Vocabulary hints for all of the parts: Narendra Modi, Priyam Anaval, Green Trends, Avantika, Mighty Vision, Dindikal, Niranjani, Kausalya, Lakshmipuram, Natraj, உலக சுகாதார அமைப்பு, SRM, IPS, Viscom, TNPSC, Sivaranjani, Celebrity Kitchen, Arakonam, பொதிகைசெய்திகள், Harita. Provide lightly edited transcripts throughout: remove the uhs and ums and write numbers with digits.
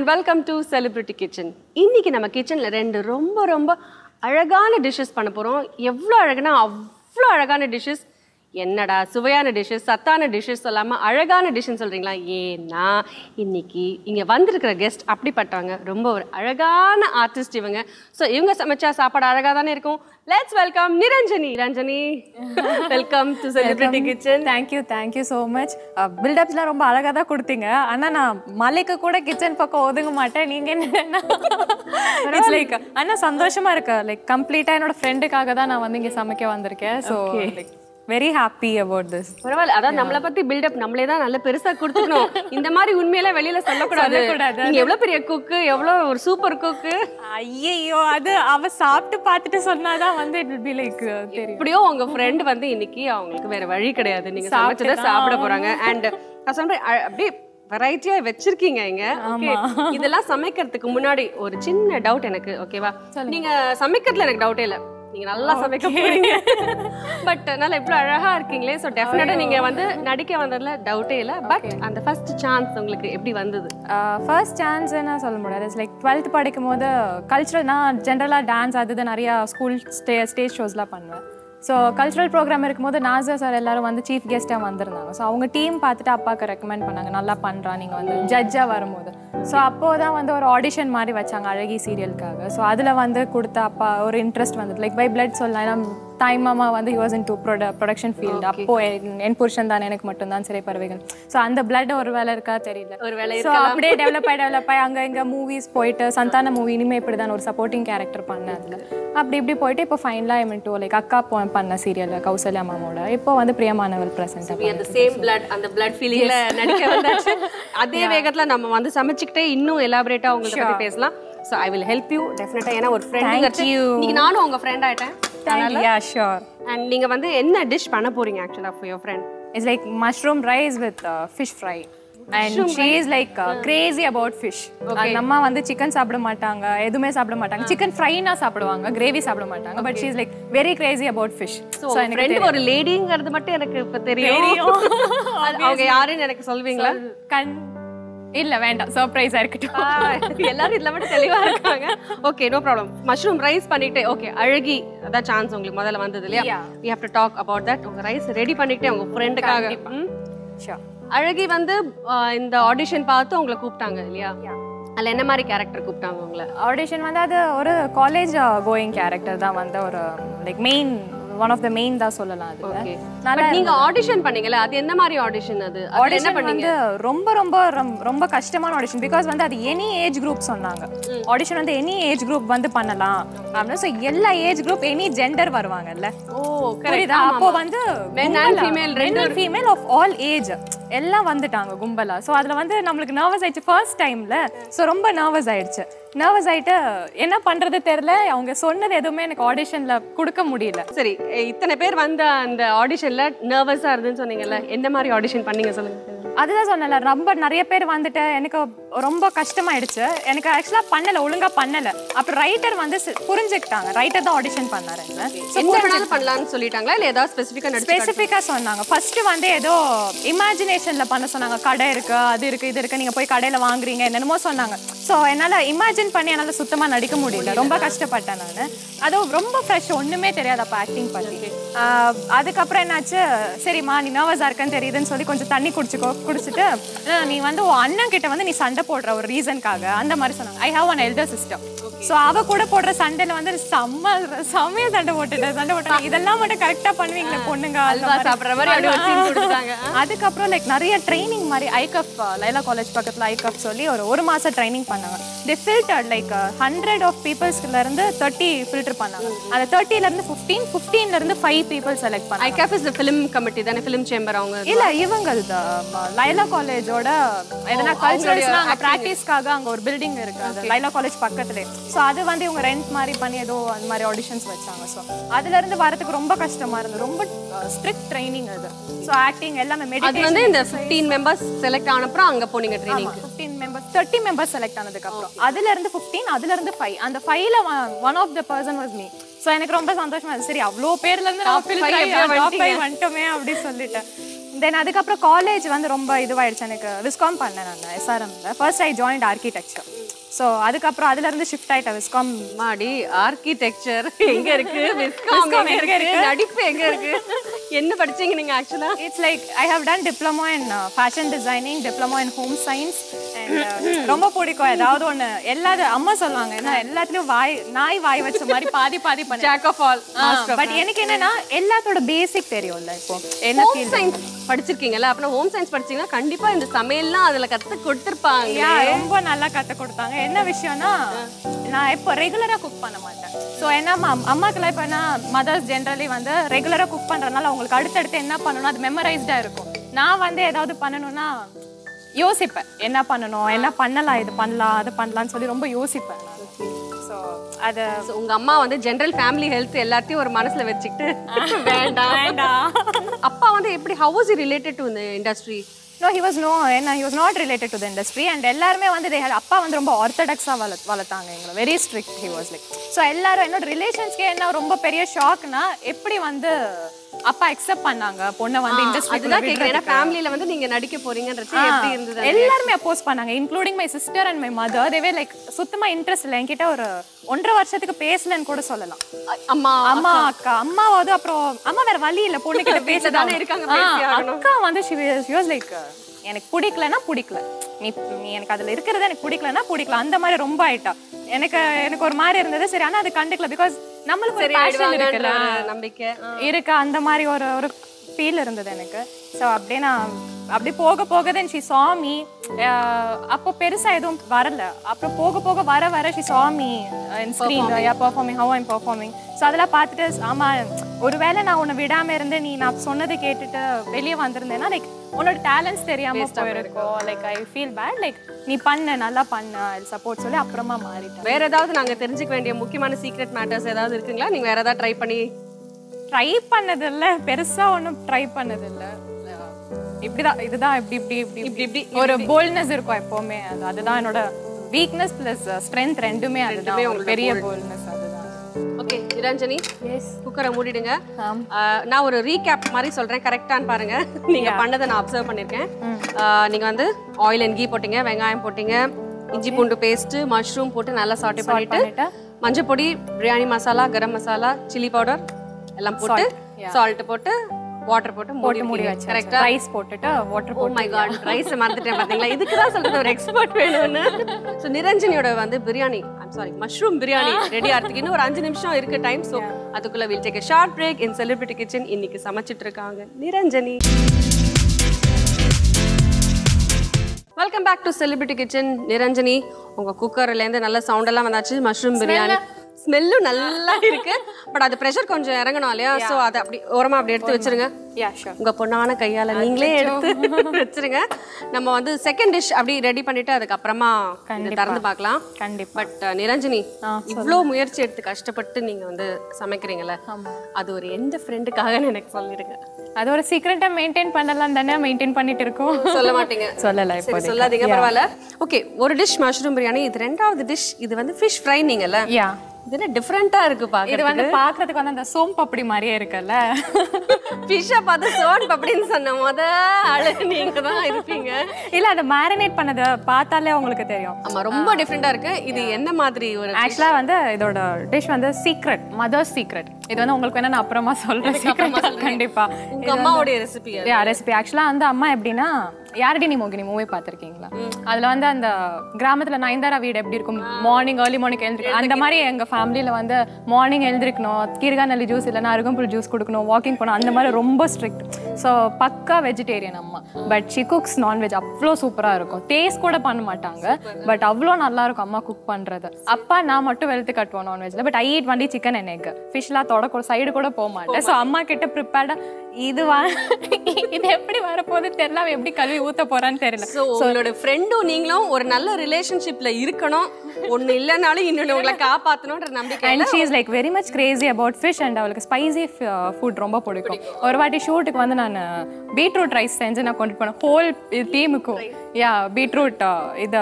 and welcome to Celebrity Kitchen. Today we have kitchen two very dishes. Dishes. என்னடா சுவையான dishes சத்தான dishes சொல்லாம அழகான டிஷ்னு சொல்றீங்களா ஏன்னா இன்னைக்கு இங்க வந்திருக்கிற கெஸ்ட் அப்படிப்பட்டவங்க ரொம்ப ஒரு அழகான ஆர்டிஸ்ட் இவங்க சோ இவங்க சமைச்சா சாப்பாடு அழகா தானே இருக்கும் let's welcome Niranjani welcome to celebrity kitchen thank you so much build அப்ஸ்லாம் ரொம்ப அழகா தான் கொடுத்தீங்க ஆனா நான் மலைக்கு கூட கிச்சன் பக்கம் ஓதுங்க மாட்டேன் நீங்க என்னன்னா இட்ஸ் லைக் انا சந்தோஷமா இருக்க லைக் கம்ப்ளீட்டா என்னோட ஃப்ரெண்டுக்காக தான் நான் வந்து இங்க சமைக்க வந்திருக்கேன் so like very happy about this பரவால அத நம்மள பத்தி build up நம்மளே தான் நல்ல பெருசா கொடுத்துக்கணும் இந்த மாதிரி உண்மையில வெளியில சொல்ல கூடாது நீங்க எவ்வளவு பெரிய குக் எவ்வளவு ஒரு சூப்பர் குக் ஐயோ அது அவ சாப்பிட்டு பார்த்துட்டு சொன்னாதான் வந்து it will be like தெரியும் இப்படியோ உங்க friend வந்து இன்னைக்கு அவங்களுக்கு வேற வழி கிடையாது நீங்க சமைச்சத சாப்பிட போறாங்க and sometimes அப்படியே வெரைட்டியா வெச்சிருக்கீங்க இங்க ஓகே இதெல்லாம் சமைக்கிறதுக்கு முன்னாடி ஒரு சின்ன டவுட் எனக்கு ஓகேவா நீங்க சமைக்கிறதுல எனக்கு டவுட்டே இல்ல நீங்க நல்லா சமைக்க போறீங்க பட் நல்லா இவ்ளோ அழகா இருக்கீங்களே சோ டெஃபினட்டா நீங்க வந்து நடிக்க வந்ததுல டவுட்டே இல்ல பட் அந்த ஃபர்ஸ்ட் சான்ஸ் உங்களுக்கு எப்படி வந்தது ஃபர்ஸ்ட் சான்ஸ் என்ன சொல்ல முடியாது இஸ் லைக் 12th படிக்கும்போது கல்ச்சுரல் நான் ஜெனரலா டான்ஸ் அதுதே நிறைய ஸ்கூல் ஸ்டேஜ் ஷோஸ்லாம் பண்ணுவேன் சோ கல்ச்சுரல் ப்ரோகிராம் இருக்கும்போது நாசா சார் எல்லாரும் வந்து சீஃப் கெஸ்டா வந்திருந்தாங்க சோ அவங்க டீம் பார்த்துட்டு அப்பாக்கு ரெக்கமெண்ட் பண்ணாங்க நல்லா பண்றா நீங்க வந்து ஜட்ஜா வரும்போது சோ அப்போதான் வந்து ஒரு ஆடிஷன் மாதிரி வச்சாங்க அழகி சீரியலுக்காக சோ அதுல வந்து கொடுத்த அப்பா ஒரு இன்ட்ரெஸ்ட் வந்தது லைக் பை பிளட் சொல்லலாம் டைம் மாமா வந்து he was into production field அப்போ என் புருஷன் தான் எனக்கு மட்டும் தான் சிறை பறவைகள் சோ அந்த பிளட் ஒரு வேளை இருக்கா தெரியல ஒரு வேளை இருக்கா சோ அப்படியே டெவலப் ஆயி அங்க இங்க மூவிஸ் போயிட்டு சந்தான மூவி இனிமே இப்படி தான் ஒரு சப்போர்ட்டிங் கரெக்டர் பண்ண அதுல அப்படி இப்படி போயிட்டு இப்போ ஃபைனலா ஐ மீன் டு லைக் அக்கா பண்ண சீரியல்ல கௌசல்யா மாமாவோட இப்போ வந்து பிரியம் அனவல் பிரசன்ட் அப்படி அந்த சேம் பிளட் அந்த பிளட் ஃபீலிங்ல நடிக்க வந்தாச்சு அதே வேகத்துல நம்ம வந்து சமைச்சிட்டே இன்னும் எலாபரேட்டா உங்களுக்கு பத்தி பேசலாம் so I will help you definitely ஏனா ஒரு friend கிட்ட நீங்க நானும் உங்க friend ஆயிட்டேன் yeah sure and நீங்க வந்து என்ன dish பண்ண போறீங்க actually for your friend it's like mushroom rice with fish fry and she is like crazy about fish அம்மா வந்து chicken சாப்பிட மாட்டாங்க எதுமே சாப்பிட மாட்டாங்க chicken fry னா சாப்பிடுவாங்க gravy சாப்பிட மாட்டாங்க but she is like very crazy about fish so friend ஒரு லேடிங்கிறது மட்டும் எனக்கு இப்ப தெரியும் அவங்க யாருன்னு எனக்கு சொல்வீங்களா இல்ல வேண்டாம் சர்ப்ரைஸா இருக்கட்டும் எல்லாரும் இதெல்லாம் மட்டும் தெளிவா இருக்காங்க okay no problem mushroom rice பண்ணிட்டே ஓகே அழகி அத சான்ஸ் உங்களுக்கு முதல்ல வந்தது இல்லையா we have to talk about that உங்க ரைஸ் ரெடி பண்ணிட்டே உங்க ஃப்ரெண்டுக்காக ஷூர் அழகி வந்து இந்த ஆடிஷன் பார்த்து உங்களை கூப்பிட்டாங்க இல்லையா அல என்ன மாதிரி கரெக்டர் கூப்பிட்டாங்க உங்களை ஆடிஷன் வந்து அது ஒரு காலேஜ் கோயிங் கரெக்டர் தான் வந்த ஒரு like main one of the main da sollalam adu okay but neenga audition panninga la adu enna mari audition adu adu enna panninga romba kashtamana audition because vanda adu any age group sonnanga audition vanda any age group vanda pannalam appo so ella age group any gender varuvanga alla oh correct appo vanda men and female rendu female of all age ella vandutaanga gumbala so adula vanda namalukku nervous aichu first time la so romba nervous aichu nervous ஆயிட்டு என்ன பண்றது தெரியல அவங்க சொன்னது எதுவுமே எனக்கு ஆடிஷன்ல கொடுக்க முடியல சரி இத்தனை பேர் வந்து அந்த ஆடிஷன்ல நர்வஸா இருந்துன்னு சொன்னீங்கல்ல என்ன மாதிரி ஆடிஷன் பண்ணீங்க சொல்லுங்க அதுதான் சொன்னல ரொம்ப நிறைய பேர் வந்துட்டு எனக்கு ரொம்ப கஷ்டமாயிடுச்சு எனக்கு ஆக்சுவலா பண்ணல ஒழுங்கா பண்ணல அப்ப ரைட்டர் வந்து புரிஞ்சுக்கிட்டாங்க ரைட்டர் தான் ஆடிஷன் பண்ணாரு என்ன பண்ணலாம்னு சொல்லிட்டாங்களா இல்ல ஏதாவது ஸ்பெசிபிக்கா சொன்னாங்க ஃபர்ஸ்ட் வந்து ஏதோ இமேஜினேஷன்ல பண்ண சொன்னாங்க கடை இருக்கு அது இருக்கு இது இருக்கு நீங்க போய் கடையில வாங்குறீங்க என்னென்னமோ சொன்னாங்க சோ என்னால இமேஜின் பண்ணி என்னால சுத்தமா நடிக்க முடியல ரொம்ப கஷ்டப்பட்டேன் நான் அது ரொம்ப ஃப்ரெஷ் ஒண்ணுமே தெரியாது அப்ப ஆக்டிங் பண்ணி அதுக்கப்புறம் என்னாச்சு சரிம்மா நீ நர்வஸா இருக்கன்னு தெரியுதுன்னு சொல்லி கொஞ்சம் தண்ணி குடிச்சுக்கோ குடிச்சிட்டு நீ வந்து அண்ணன் கிட்ட வந்து நீ சண்டை போடுற ஒரு ரீசன்காக அந்த மாதிரி சொன்னாங்க I have an elder sister so அவ கூட போடுற சண்டையில வந்து சமைய சண்டை போட்டுட்டேன் இதெல்லாம் மட்டும் கரெக்டா பண்ணுவீங்களே பொண்ணுங்க அல்வா சாப்பிடுற மாதிரி அப்படி ஒரு சீன் கொடுத்தாங்க அதுக்கப்புறம் லைக் நிறைய ட்ரைனிங் மாதிரி ஐகப் லைலா காலேஜ் பக்கத்துல ஐகப் சொல்லி ஒரு மாசம் ட்ரைனிங் பண்ணாங்க they filtered like 100 of peoplesல இருந்து 30 filter பண்ணாங்க அந்த 30ல இருந்து 15ல இருந்து 5 people select பண்ணாங்க ஐகப் is the film committee தான film chamber அவங்க இல்ல இவங்கள்தா லைலா காலேஜோட எதனா கல்ச்சுரல்ஸ்லாம் அங்க பிராக்டீஸ்க்காக அங்க ஒரு பில்டிங் இருக்கு அந்த லைலா காலேஜ் பக்கத்துலயே சோ அது வந்து இவங்க ரெண்ட் மாதிரி பண்ணி ஏதோ அந்த மாதிரி ஆடிஷன்ஸ் வச்சாங்க சோ அதுல இருந்து வரதுக்கு ரொம்ப கஷ்டமா இருந்துது ரொம்ப ஸ்ட்ரிக்ட் ட்ரெய்னிங் அது சோ ஆக்டிங் எல்லாமே மெடிடேஷன் அது வந்து இந்த 15 மெம்பர்ஸ் செலக்ட் ஆனப்புறம் அங்க போனீங்க ட்ரெய்னிங் 15 மெம்பர்ஸ் 30 மெம்பர்ஸ் செலக்ட் ஆனதுக்கு அப்புறம் அதுல இருந்து 15 அதுல இருந்து 5 அந்த 5ல one of the person was me so எனக்கு ரொம்ப சந்தோஷமா இருந்துச்சு சரி அவ்ளோ பேர்ல இருந்து நான் 5 வந்துட்டோமே அப்படி சொல்லிட்டேன் Then after college, I did Viscom SRM. First I joined architecture. So that's why I shifted to Viscom. Madi, architecture Viscom What did you learn actually? It's like I have done diploma in fashion designing, diploma in home science. And Romba podiko edavadhu one ellada amma solvanga na ellathilum vai nai vai vacha mari paadi paadi panna jack of all master but enakku enna na ellathoda basic theriyumla ipo enna home science padichirkingala appo home science padichina kandipa inda samayalla adala katha koduthirpaanga yeah romba nalla katha kodutanga enna vishayam na na ipo regular ah cook panna maten so enna amma kala ipo na mothers generally vanda regular ah cook pandranala avangalukku adutadutha enna pannanum adu memorized ah irukum na vanda edavadhu pannanona Yosippa, enna pannano, enna pannala, idu pannala, adu pannalaanu solli romba yosippa. So, adu unga amma vandu general family health ellathiyum oru manasula vechikitte venda venda. Appa vandu eppadi how was he related to the industry? No, he was not related to the industry and ellarume vandu they had appa vandu romba orthodox ah valathanga engala very strict he was like. So ellarum enna relations ke enna romba periya shock na eppadi vandu appa accept pannanga ponna vandu industry adha kekena family la vandu neenga nadike poringaன்றச்சே eppadi irundhadhu ellarume oppose pannanga including my sister and my mother they were like suthama interest illa enkitta oru 1.5 varshathukku peslan koda sollalam amma amma akka amma vadu appro amma vera vali illa ponnukitta pesadana irukanga pesiyagano akka vandu she was like எனக்கு பிடிக்கலனா பிடிக்கல நீ எனக்கு அதுல இருக்குறத எனக்கு பிடிக்கலனா பிடிக்கல அந்த மாதிரி ரொம்ப ஐட்டா எனக்கு எனக்கு ஒரு மாதிரி இருந்தது சரி انا அது கண்டுக்கல because நமக்கு ஒரு passion இருக்குல நம்பிக்கை இருக்க அந்த மாதிரி ஒரு ஒரு feel இருந்தது எனக்கு சோ அப்படியே நான் அப்படியே போக போக then she saw me அப்ப பெருசா எதுவும் வரல அப்புறம் போக போக வர வர she saw me in screen yeah performing how I'm performing so அதெல்லாம் பார்த்துட்டு ஆமா ஒருவேளை நான் உன்னை விடாம இருந்தே நீ நான் சொன்னதை கேட்டுட்டு வெளிய வந்திருந்தேனா like உன்னோட talents தெரியாம போயிருக்கோ like I feel bad like நீ பண்ண நல்லா பண்ண சப்போர்ட் சொல்லி அப்புறமா மாறிட்டேன் வேற ஏதாவது நாங்க தெரிஞ்சிக்க வேண்டிய முக்கியமான சீக்ரெட் மேட்டர்ஸ் ஏதாவது இருக்குங்களா நீங்க வேற ஏதாவது ட்ரை பண்ணது இல்ல பெருசா ஒண்ணும் ட்ரை பண்ணது இல்ல இப்படிதான் இதுதான் இப்படி ஒரு boldness இருக்கும் எப்பவுமே அதுதான் என்னோட weakness plus strength ரெண்டுமே அதுதான் ஒரு பெரிய boldness அதுதான் Okay, Niranjani. Yes. Cooker மூடிடுங்க. நான் ஒரு ரீகேப் மாதிரி சொல்றேன் கரெக்ட்டான்னு பாருங்க. நீங்க பண்ணத நான் அப்சர்வ் பண்ணிருக்கேன். நீங்க வந்து oil and ghee போடுங்க, வெங்காயம் போடுங்க, இஞ்சி பூண்டு பேஸ்ட், மஷ்ரூம் போட்டு நல்லா சாட்டே பண்ணிட்டு மஞ்சள் பொடி, பிரியாணி மசாலா, கரம் மசாலா, chili powder எல்லாம் போட்டு salt போட்டு வாட்டர் போட்டு மூடி வச்சேன். கரெக்ட்டா? ரைஸ் போட்டுட்டு வாட்டர் போட்டு. Oh my god, ரைஸ் மறந்துட்டேன் பாத்தீங்களா? இதுக்கு தான் சொல்றது ஒரு எக்ஸ்பர்ட் வேணும்னு. சோ நிரஞ்சனியோட வந்து biryani Sorry, mushroom biryani ready ஆறதுக்கு இன்னும் ஒரு 5 நிமிஷம் இருக்கு டைம் சோ அதுக்குள்ள we'll take a short break in Celebrity Kitchen இன்னைக்கு சமைச்சிட்டு இருக்காங்க Niranjani Welcome back to Celebrity Kitchen Niranjani உங்க குக்கர்ல இருந்து நல்ல சவுண்ட் எல்லாம் வந்தாச்சு mushroom biryani smell நல்லா இருக்கு பட் அது பிரஷர் கொஞ்சம் இறங்கணும் இல்லையா சோ அத அப்படியே ஓரமா அப்படியே எடுத்து வச்சிருங்க யா ஷூர் உங்க பொண்ணான கையால நீங்களே எடுத்து வச்சிருங்க நம்ம வந்து செகண்ட் டிஷ் அப்படியே ரெடி பண்ணிட்டு அதுக்கு அப்புறமா இத தரந்து பார்க்கலாம் கண்டிப்பா பட் நிரஞ்சனி இவ்ளோ முயற்சி எடுத்து கஷ்டப்பட்டு நீங்க வந்து சமைக்கிறீங்கல அது ஒரு எந்த ஃப்ரெண்டுக்காக எனக்கு சொல்லிடுங்க அது ஒரு சீக்ரெட்டா மெயின்டெய்ன் பண்ணலாம் தானே மெயின்டெய்ன் பண்ணிட்டு இருக்கோம் சொல்ல மாட்டீங்க சொல்லல இப்போ சொல்லாதீங்க பரவால ஓகே ஒரு டிஷ் மஷ்ரூம் பிரியாணி இது இரண்டாவது டிஷ் இது வந்து ஃபிஷ் ஃப்ரை நீங்கல யா இதென டிஃபரண்டா இருக்கு பாக்க இது வந்து பாக்குறதுக்கு வந்து அந்த சோம் பப்படி மாதிரியே இருக்குல்ல ஃபிஷ் பாத்து சோம் பப்படின்னு சொன்ன மொத ஆளு நீங்க தான் இருப்பீங்க இல்ல அத மாரினேட் பண்ணது பார்த்தாலே உங்களுக்கு தெரியும் ஆமா ரொம்ப டிஃபரண்டா இருக்கு இது என்ன மாதிரி ஒரு ஆக்சுவலா வந்து இதோட டிஷ் வந்து சீக்ரெட் மதர்ஸ் சீக்ரெட் இது வந்து உங்களுக்கு என்ன நான் அப்புறமா சொல்றேன் சீக்ரெட் கண்டிப்பா உங்க அம்மாவோட ரெசிபி யா ரெசிபி ஆக்சுவலா அந்த அம்மா எப்படினா யாரடி நீ மோகினி மூவே பாத்திருக்கீங்களா அதுல வந்து அந்த கிராமத்துல நயன்தாரா வீடு எப்படி இருக்கும் மார்னிங் अर्ली மார்னிங் எழுந்திருக்கும் அந்த மாதிரி எங்க ஃபேமிலில வந்து மார்னிங் எழுந்திருக்கணும் கீர்கானலி ஜூஸ் இல்லனா அருகம்புல் ஜூஸ் குடிக்கணும் வாக்கிங் போணும் அந்த மாதிரி ரொம்ப ஸ்ட்ரிக்ட் சோ பக்கா வெஜிடேரியன் அம்மா பட் she cooks non-veg அவ்ளோ சூப்பரா இருக்கும் டேஸ்ட் கூட பண்ண மாட்டாங்க பட் அவ்ளோ நல்லா இருக்கும் அம்மா குக் பண்றது அப்பா நான் மட்டும் வெளுத்து கட்டுவோம் non-vegல but I eat only chicken and egg fishல தோட சைடு கூட போக மாட்டேன் சோ அம்மா கிட்ட ப்ரிப்பேர்டா இது இது எப்படி வர போகுது தெரியல எப்படி கல்வி ஊத்த போறான்னு தெரியல சோ உங்களோட ஃப்ரெண்டும் நீங்களும் ஒரு நல்ல ரிலேஷன்ஷிப்ல இருக்கணும் ஒண்ணு இல்லனாலும் இன்னொருங்கள காப்பாத்தணும்ன்ற நம்பிக்கை and she is like very much crazy about fish and அவளுக்கு ஸ்பைசி ஃபுட் ரொம்ப பிடிக்கும் ஒரு வாட்டி ஷூட்டுக்கு வந்து நான் பீட்ரூட் ரைஸ் செஞ்சு நான் கொண்டு போன ஹோல் டீமுக்கு யா பீட்ரூட் இத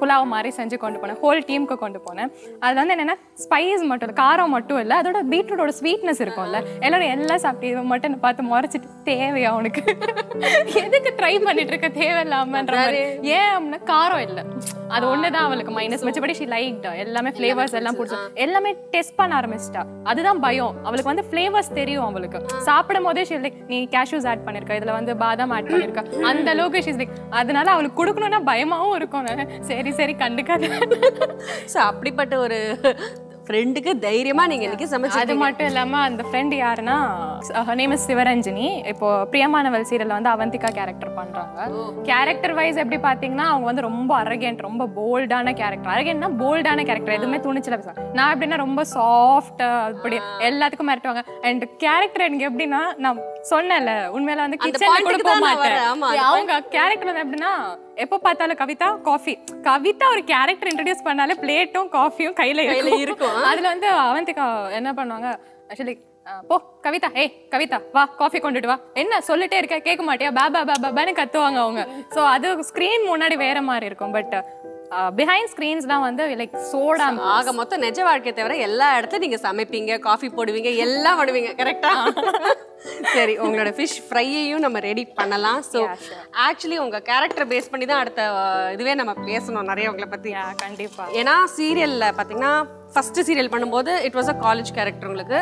pulao mari senju kondu pona whole team ku kondu pona adha vandu enna spice mattum kaara mattum illa adoda beetroot oda sweetness irukumla ellarum ella sapti mattum paathu morachittu thevaya unakku edhukku try pannit irukka thevallamandra mari ye amna kaara illa adu onne da avalukku minus but she liked ellame flavors ellam puduthu ellame test panna arambichita adu dhaan bayam avalukku vandu flavors theriyum avalukku saapidumode she like nee cashews add pannirka idla vandu badam add pannirka and logo she is like adnala avalukku kudukona bayamavum irukum seri seri kandukada so appadi patta oru friend ku dhairiyama neenga enikku samachidinga adu mattum illama and friend yaarna her name is Sivaranjani ipo Priyam Anaval serial la vandu Avantika character pandranga character wise eppadi pathina avanga vandu romba arrogant romba bold ana character arrogant na bold ana character edume thunichila pesa na epdina romba soft appadi elladhukku marattuvanga and character enga epdina na sonnala unmela vandu kitchen la kodu pomaata avanga character la epdina எப்போ பார்த்தாலும் Kavitha coffee Kavitha ஒரு character introduce பண்ணாலே பிளேட்டும் காஃபியும் கையில இருக்கும் அதுல வந்து அவந்திகா என்ன பண்ணுவாங்க ஆக்சுவலி போ கவிதா ஏய் கவிதா வா காஃபி கொண்டுட்டு வா என்ன சொல்லிட்டே இருக்க கேட்க மாட்டியா பாபா பாபான்னு கத்துவாங்க அவங்க ஸோ அது ஸ்க்ரீன் முன்னாடி வேற மாதிரி இருக்கும் பட் பிஹைண்ட் ஸ்க்ரீன்ஸ் தான் வந்து லைக் சோடா ஆக மொத்தம் நிஜ வாழ்க்கை தவிர எல்லா இடத்துல நீங்க சமைப்பீங்க காஃபி போடுவீங்க எல்லாம் பண்ணுவீங்க கரெக்டா சரி உங்களோட ஃபிஷ் ஃப்ரையையும் நம்ம ரெடி பண்ணலாம் ஸோ ஆக்சுவலி உங்கள் கேரக்டர் பேஸ் பண்ணி தான் அடுத்த இதுவே நம்ம பேசணும் நிறைய உங்களை பற்றி கண்டிப்பாக ஏன்னா சீரியலில் பார்த்தீங்கன்னா ஃபர்ஸ்ட் சீரியல் பண்ணும்போது it was a college character உங்களுக்கு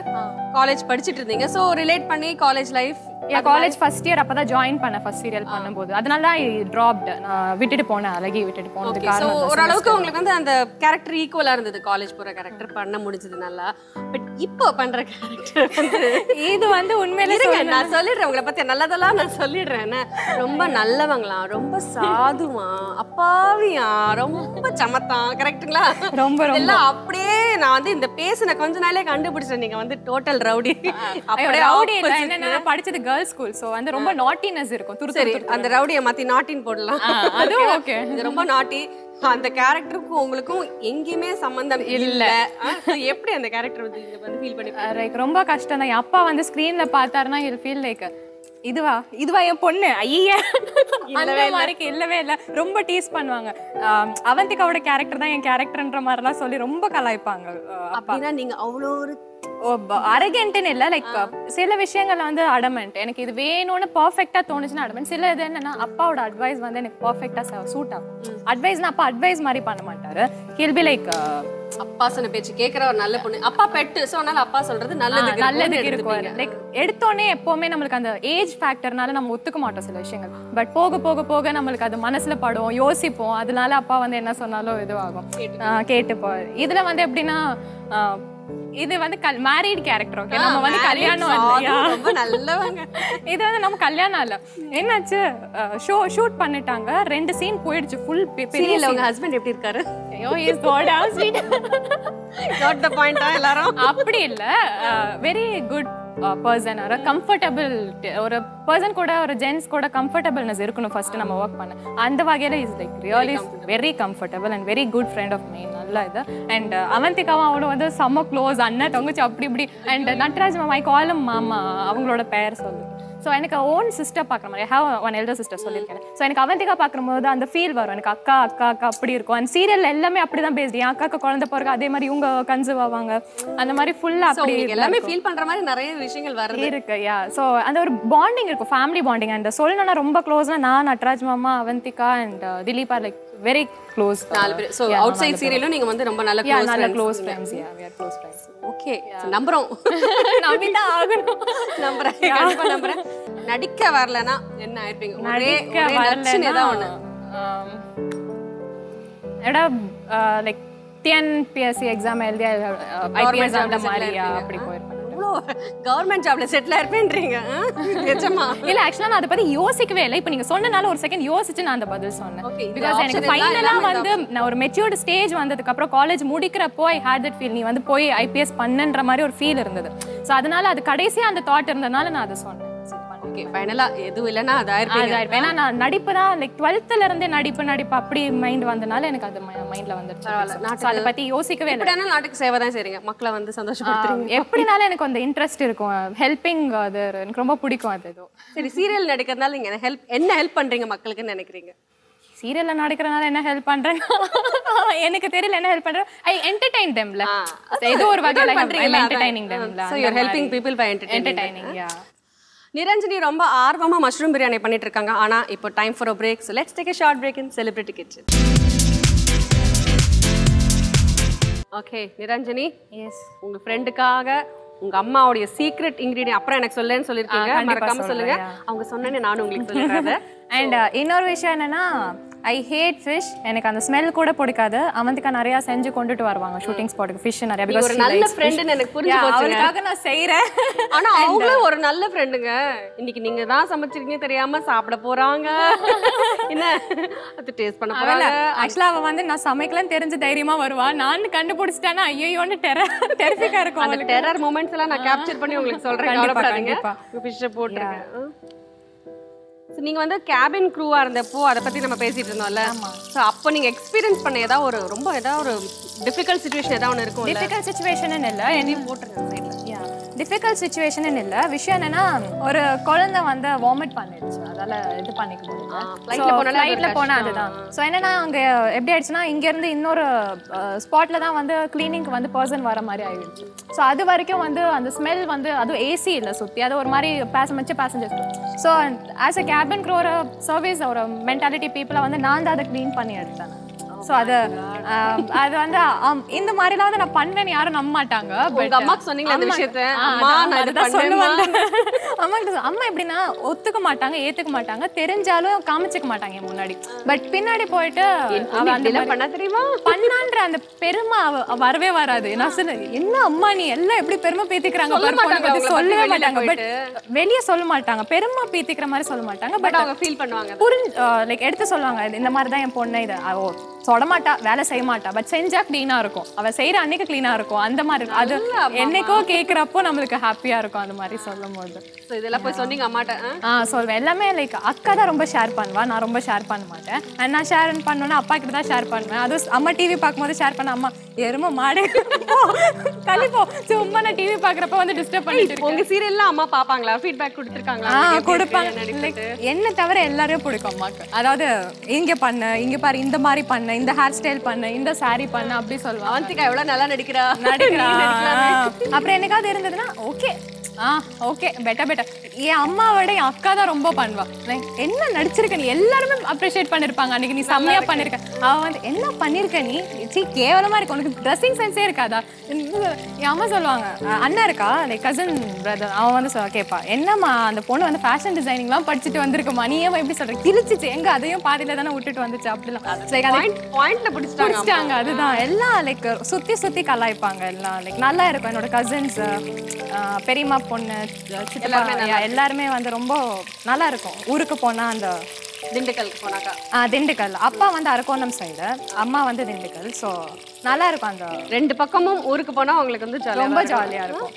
காலேஜ் படிச்சுட்டு இருந்தீங்க ஸோ ரிலேட் பண்ணி college life college first year அப்போ தான் ஜாயின் பண்ண ஃபர்ஸ்ட் சீரியல் பண்ணும்போது அதனால தான் ட்ராப்டு நான் விட்டுட்டு போனேன் அழகி விட்டுட்டு போனதுக்கு காரணம் ஸோ ஓரளவுக்கு உங்களுக்கு வந்து அந்த கேரக்டர் ஈக்குவலாக இருந்தது காலேஜ் போகிற கேரக்டர் பண்ண முடிஞ்சது நல்லா பட் இப்போ பண்ணுற கேரக்டர் வந்து இது வந்து உண்மை நான் சொல்லிடுறேன் உங்களை பற்றி நல்லதெல்லாம் நான் சொல்லிடுறேன் ரொம்ப நல்லவங்களாம் ரொம்ப சாதுவா அப்பாவியா ரொம்ப சமத்தான் கரெக்டுங்களா ரொம்ப எல்லாம் அப்படியே நான் வந்து இந்த பேசின கொஞ்ச நாளே கண்டுபிடிச்சேன் நீங்கள் வந்து டோட்டல் ரவுடி ரவுடி நான் படித்தது கேர்ள்ஸ் ஸ்கூல் ஸோ வந்து ரொம்ப நாட்டினஸ் இருக்கும் துரு சரி அந்த ரவுடியை மாற்றி நாட்டின்னு போடலாம் அதுவும் ஓகே இது ரொம்ப நாட்டி அந்த கேரக்டருக்கும் உங்களுக்கும் எங்கேயுமே சம்பந்தம் இல்லை எப்படி அந்த கேரக்டர் வந்து இதை வந்து ஃபீல் பண்ணி லைக் ரொம்ப கஷ்டம் தான் அப்பா வந்து ஸ்க்ரீனில் பார்த்தாருன்னா இல் ஃபீல் லைக் இதுவா இதுவா என் பொண்ணு ஐயா அந்த மாதிரிக்கு இல்லவே இல்லை ரொம்ப டீஸ் பண்ணுவாங்க அவந்திகாவோட கேரக்டர் தான் என் கேரக்டர்ன்ற மாதிரிலாம் சொல்லி ரொம்ப கலாய்ப்பாங்க அப்படின்னா நீங்கள் அவ்வளோ ஒரு அரகன்ட்னு இல்லை லைக் சில விஷயங்கள்ல வந்து அடமெண்ட் எனக்கு இது வேணும்னு பர்ஃபெக்டாக தோணுச்சுன்னா அடமெண்ட் சில இது என்னன்னா அப்பாவோட அட்வைஸ் வந்து எனக்கு பர்ஃபெக்டாக சூட் ஆகும் அட்வைஸ்னா அப்பா அட்வைஸ் மாதிரி பண்ண மாட்டாரு ஹில் பி லைக் அப்பா சொன்ன பேச்சு கேட்குற ஒரு நல்ல பொண்ணு அப்பா பெட்டு ஸோ அதனால அப்பா சொல்றது நல்லது நல்லதுக்கு இருக்கும் லைக் எடுத்தோடனே எப்போவுமே நம்மளுக்கு அந்த ஏஜ் ஃபேக்டர்னால நம்ம ஒத்துக்க மாட்டோம் சில விஷயங்கள் பட் போக போக போக நம்மளுக்கு அது மனசில் படும் யோசிப்போம் அதனால அப்பா வந்து என்ன சொன்னாலும் இதுவாகும் கேட்டுப்போம் இதில் வந்து எப்படின்னா இது வந்து மேரிட் கேரக்டர் ஓகே நம்ம வந்து கல்யாணம் இல்லையா ரொம்ப நல்லவங்க இது வந்து நம்ம கல்யாணம் இல்ல என்னாச்சு ஷோ ஷூட் பண்ணிட்டாங்க ரெண்டு சீன் போயிடுச்சு ஃபுல் சீரியல்ல உங்க ஹஸ்பண்ட் எப்படி இருக்காரு ஐயோ ஹி இஸ் கோட் ஹவுஸ் வீட் நாட் தி பாயிண்டா எல்லாரும் அப்படி இல்ல வெரி குட் பர்சன் ஒரு கம்ஃபர்டபிள் ஒரு பர்சன் கூட ஒரு ஜென்ஸ் கூட கம்ஃபர்டபிள்னஸ் இருக்கணும் ஃபர்ஸ்ட் நம்ம ஒர்க் பண்ண அந்த வகையில் is like really very comfortable and very good friend of me நல்லா இது அண்ட் அவந்திகாவும் அவளும் வந்து செம்ம க்ளோஸ் அண்ணன் தங்கச்சி அப்படி இப்படி அண்ட் நட்ராஜ் மாமா ஐ கால் ஹிம் மாமா அவங்களோட பெயர் சொல்லு ஸோ எனக்கு ஓன் சிஸ்டர் பார்க்குற மாதிரி I have one elder sister சொல்லியிருக்கேன் ஸோ எனக்கு அவந்திகா பார்க்கும்போது அந்த ஃபீல் வரும் எனக்கு அக்கா அக்கா அக்கா அப்படி இருக்கும் அந்த சீரியல் எல்லாமே அப்படி தான் பேசுது என் அக்காவுக்கு குழந்தை பிறகு அதே மாதிரி இவங்க கன்சர்வ் ஆவாங்க அந்த மாதிரி ஃபுல்லாக அப்படி எல்லாமே ஃபீல் பண்ணுற மாதிரி நிறைய விஷயங்கள் வரது இருக்கு யா ஸோ அந்த ஒரு பாண்டிங் இருக்கும் ஃபேமிலி பாண்டிங் அந்த சொல்லணும்னா ரொம்ப க்ளோஸ்னா நான் நட்ராஜ் மாமா Avantika and Dileepa like very close நாலு பேர் ஸோ அவுட் சைட் சீரியலும் நீங்கள் வந்து ரொம்ப நல்ல close friends yeah we are close friends okay நம்புறோம் நம்பிட்டா ஆகணும் நம்புறேன் கண்டிப்பாக நம்புறேன் நடிக்க வரலன்னா என்ன ஆயிருப்பீங்க நடிக்க வரலன்னா ஏதா ஒன்று ஏடா லைக் TNPSC எக்ஸாம் எழுதி IPS அந்த மாதிரி அப்படி போயிருப்பேன் கவர்மெண்ட் ஜாப்ல செட்டில் இருப்பேன்றீங்க நிஜமா இல்ல ஆக்சுவலா நான் அதை பத்தி யோசிக்கவே இல்லை இப்போ நீங்க சொன்னனால ஒரு செகண்ட் யோசிச்சு நான் அந்த பதில் சொன்னேன் பிகாஸ் எனக்கு ஃபைனலா வந்து நான் ஒரு மெச்சூர்ட் ஸ்டேஜ் வந்ததுக்கு அப்புறம் காலேஜ் முடிக்கிறப்போ ஐ ஹேட் தட் ஃபீல் நீ வந்து போய் ஐபிஎஸ் பண்ணுன்ற மாதிரி ஒரு ஃபீல் இருந்தது ஸோ அதனால அது கடைசியா அந்த தாட் இருந்ததுனால நான் அதை சொன்னேன் ஓகே ஃபைனலா எதுவும் இல்லைன்னா அது ஆயிருப்பேன் ஏன்னா நான் நடிப்பு தான் லைக் 12th இருந்தே நடிப்பு அப்படி மைண்ட் வந்தனால எனக்கு அது மைண்ட்ல வந்துருச்சு நான் அதை பத்தி யோசிக்கவே இல்லை எப்படினாலும் நாட்டுக்கு சேவை தான் செய்றீங்க மக்களை வந்து சந்தோஷப்படுத்துறீங்க எப்படினாலும் எனக்கு அந்த இன்ட்ரெஸ்ட் இருக்கும் ஹெல்பிங் அது எனக்கு ரொம்ப பிடிக்கும் அது சரி சீரியல் நடிக்கிறதுனால நீங்க என்ன ஹெல்ப் பண்றீங்க மக்களுக்குன்னு நினைக்கிறீங்க serial and I help I entertain them. I'm entertaining them. So you're helping people by entertaining. Yeah. Niranjani, Romba Arvama mushroom biryani panitirukanga. Ana ipo time for a break. So let's take a short break in Celebrity Kitchen. Okay, Niranjani. Yes. Your friend kaaga unga amma oda secret ingredient appra enak sollen sollirkeenga marakama solunga avanga sonnane naan ungalku solradha. And inner vision enna na I hate fish enak and the smell kuda podikadhu Avantika nariya senju kondutu varvaanga shooting spot ku fish nariya because she likes fish. Friend enak purinju pochu avanukkaga na seiren ana avanga oru nalla friend nga indiki neenga dhaan samachirkinga theriyama saapda poranga inna adu taste panna poranga actually ava vandu na samaikalan therinju dhairiyama varuva naan kandupidichana ayyo nu terror terrific a irukum and terror moments la na capture panni ungalku solren kavalapadinga fish potrunga. So, you were a cabin crew, so you experienced a difficult situation. Difficult situation is difficult situation. Vomit. So, I spot cleaning person. So, the smell AC. So, as a cabin cabin crew or service or mentality people are clean so in the mari la na panven yaru nammatanga but amma sonningla indha vishayatha amma adha solluvaanga amma epdina othukka maatanga eethukka maatanga therinjalo kaamichikka maatanga munadi but pinnadi poittu ava andha panna theriyuma pannandra andha peruma varave varadu enna amma nee ella epdi peruma peethikkranga parapona sollave maatanga but veliya solla maatanga peruma peethikra mari solla maatanga but avanga feel pannuvaanga like eduthu sollanga indha mari dhaan en ponna idha Sodamata, Vala Saimata, but Senja clean arco. Our Saira Nika clean arco, and the Marin other Eneko cake rapon, Amilka happy arco on the Marisola murder. So the Lapa Soning Amata, so Velame like Akka Rumba Sharpan, one Arumba Sharpan Mata, and a Sharan Panona packed the Sharpan, others Ama TV pack more Sharpan Ama, Yermo Made Calipo, Sumana TV pack upon the disturbance. Pongisiri Lama Papangla, feedback could Trikanga. Ah, Kodapang like Yen Tower Ella Puricoma. Another Ingapana, Ingapar in the Mari Pana. In the hairstyle, in the saree, panna abhi solva. Avantika evla nalla nadikira. Apre enaka therindadna okay. Okay, better. Ye amma vade akka da romba panva. Like enna nadichirukka nee ellarume appreciate pannirpaanga aniki nee samaya pannirka. Avand enna pannirka nee chi kevalama irukku unakku dressing sense e irukada. Ye amma solvaanga anna iruka like cousin brother avan vandu solla kepa. Enna ma and ponnu vandu fashion designing la padichittu vandirukuma nee eva ipdi solra kilichichu enga adayum paadila dana utittu vanduchu appdilla. Like point la pidichitaanga adha ella like sutti kalaipaanga ella like nalla irukum enoda cousins perima ponna chitappa ellarume vandu romba nalla irukum oorukku pona and Dindikal ponaka Dindikal appa vandu Arakonam side amma vandu Dindikal so nalla irukum and rendu pakkamum oorukku pona avangalukku vandu jolly romba jolly ah irukum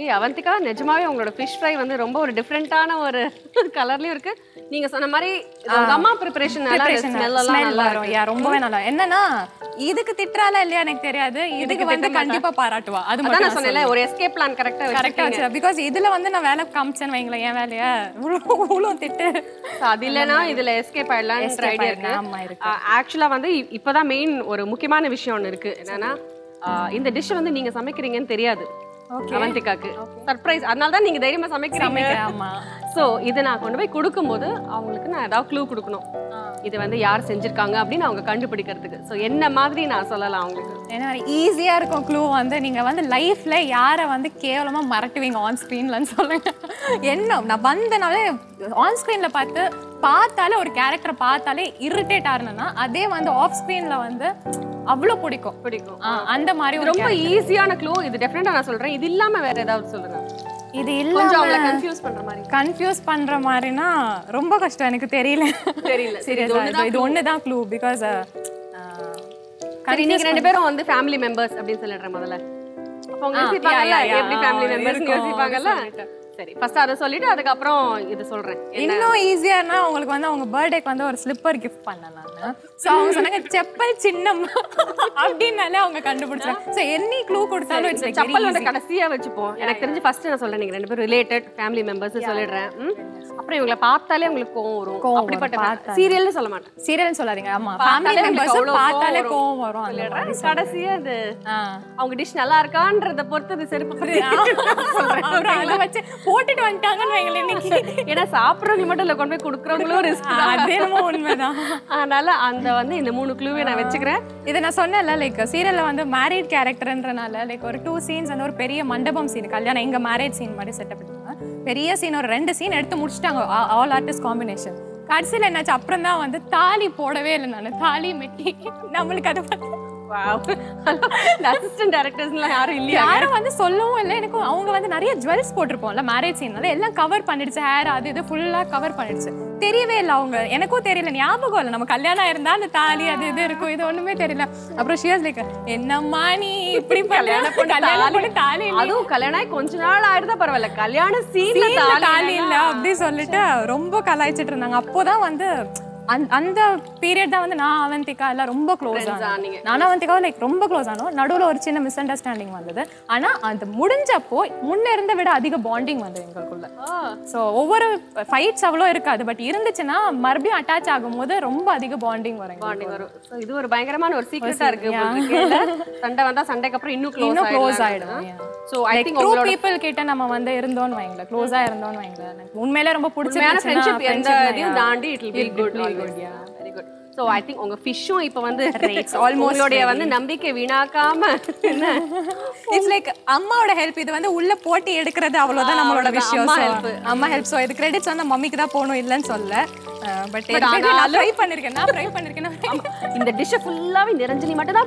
ee Avantika nijamave ungala fish fry vandu romba or different ana or color la irukku நீங்க சொன்ன மாதிரி அம்மா preparation நல்லா smell நல்லா வரும் யா ரொம்பவே நல்லா என்னன்னா இதுக்கு திட்றால இல்லையா எனக்கு தெரியாது இதுக்கு வந்து கண்டிப்பா பாராட்டுவா அது மட்டும் நான் சொன்னேல ஒரு எஸ்கேப் பிளான் கரெக்ட்டா வச்சிருக்கீங்க because இதுல வந்து நான் வேலை காம்ச்சன் வைங்களே ஏன் வேலைய ஊளோ திட்டு அதிலனா இதுல எஸ்கேப் ஆயிடலாம் ட்ரை இருக்கு एक्चुअली வந்து இப்போதான் மெயின் ஒரு முக்கியமான விஷயம் ஒன்னு இருக்கு என்னன்னா இந்த டிஷ் வந்து நீங்க சமைக்கிறீங்கன்னு தெரியாது Avantika-ku surprise adnal dhaan neenga dhairiyama samaikreenga amma so idu na kondu poi kudukumbodhu avangalukku na edha clue kudukanum idu vandu yaar senjirukanga appadina avanga kandupidikkiradhukku so enna maadhiri na sollala avangalukku ena easy ah irukum clue vandu neenga vandu life la yaara vandu kevalama maratuveenga on screen la nu solunga enna na vandanaale on screen la paathu paathale or character paathale irritate aarnana adhe vandu off screen la vandu avlo pidikum and mari romba easy ana clue idu definitely na solren idu illama vera edavadhu solunga idu illa konjam avla confuse pandra mari na romba kashtam enakku theriyala seriously idu onnu dhaan clue because karini rendu perum vandu family members appdi solradra modala appo unga sipaangala every family members ku sipaangala சரி first அத சொல்லிட்டு அதுக்கு அப்புறம் இது சொல்றேன். இன்னும் ஈஸியானா உங்களுக்கு வந்து அவங்க பர்த்டேக்கு வந்து ஒரு ஸ்லிப்பர் gift பண்ணலாம்னா. சோ அவங்க சொன்னாங்க செப்பல் சின்னம்மா அப்படினாலே அவங்க கண்டுபிடிச்சாங்க. சோ any clue கொடுத்தாலும் இட்ஸ் லைக் செப்பல் வந்து கடைசியா வெச்சுப்போம். எனக்கு தெரிஞ்சு ஃபர்ஸ்ட் நான் சொல்றேன் நீங்க ரெண்டு பேரும் ரிலேட்டட் ஃபேமிலி மெம்பர்ஸ் சொல்லிடுறேன். அப்புறம் இவங்கள பார்த்தாலே உங்களுக்கு கோவம் வரும். அப்படிப்பட்ட சீரியல்ல சொல்ல மாட்டேன். சீரியல்னு சொல்லாதீங்க. ஆமா ஃபேமிலி மெம்பர்ஸ் பார்த்தாலே கோவம் வரும் சொல்லிடுறேன். கடைசியா அது அவங்க டிஷ் நல்லா இருக்கான்றத பொறுத்து அது செருப்பு போட்டுட்டு வந்துட்டாங்க. கடைசியில் என்னாச்சு அப்புறம் தான் வந்து தாலி போடவே இல்லை. நான் தாலி மெட்டி நம்மளுக்கு அதை தெரியவே இல்லை. அவங்க எனக்கும் தெரியல, ஞாபகம் இல்லை. நம்ம கல்யாணம் ஆயிருந்தா அந்த தாலி அது இது இருக்கும், இது ஒண்ணுமே தெரியல. அப்புறம் என்னம்மா நீ இப்படி கல்யாணம் கொஞ்ச நாள் ஆயிடுதா பரவாயில்ல, கல்யாணம் தாலி இல்ல அப்படி சொல்லிட்டு ரொம்ப கலாய்ச்சிட்டு இருந்தாங்க. அப்போதான் வந்து அந்த பீரியட் தான் வந்து நான் அவந்திகா எல்லாம் ரொம்ப க்ளோஸ் ஆனீங்க. நான் அவந்திகாவும் லைக் ரொம்ப க்ளோஸ் ஆனோம். நடுவில் ஒரு சின்ன மிஸ் அண்டர்ஸ்டாண்டிங் வந்தது. ஆனால் அது முடிஞ்சப்போ முன்னே இருந்த விட அதிக பாண்டிங் வந்தது எங்களுக்குள்ள. ஸோ ஒவ்வொரு ஃபைட்ஸ் அவ்வளோ இருக்காது, பட் இருந்துச்சுன்னா மறுபடியும் அட்டாச் ஆகும் போது ரொம்ப அதிக பாண்டிங் வரும். இது ஒரு பயங்கரமான ஒரு சீக்ரெட்டாக இருக்கு. சண்டை வந்தா சண்டைக்கு அப்புறம் இன்னும் க்ளோஸ் ஆயிடும். So I think true people கிட்ட நம்ம வந்து இருந்தோன்னு வைங்களா, க்ளோஸாக இருந்தோன்னு வைங்களா, உண்மையில ரொம்ப பிடிச்சமான ஃப்ரெண்ட்ஷிப் எந்த இதையும் தாண்டி it will feel good. Yeah, very good. So I think உங்க ஃபிஷும் இப்போ வந்து ஆல்மோஸ்ட் உடைய வந்து நம்பிக்கை வீணாக்காம இட்ஸ் லைக் அம்மாவோட ஹெல்ப். இது வந்து உள்ள போட்டி எடுக்கிறது அவ்வளவுதான் நம்மளோட விஷயம். அம்மா ஹெல்ப், அம்மா ஹெல்ப். சோ இது கிரெடிட்ஸ் வந்து மம்மிக்கு தான் போணும் இல்லன்னு சொல்ல. பட் நான் ட்ரை பண்ணிருக்கேன். இந்த டிஷ் ஃபுல்லாவே நிரஞ்சனி மட்டும் தான்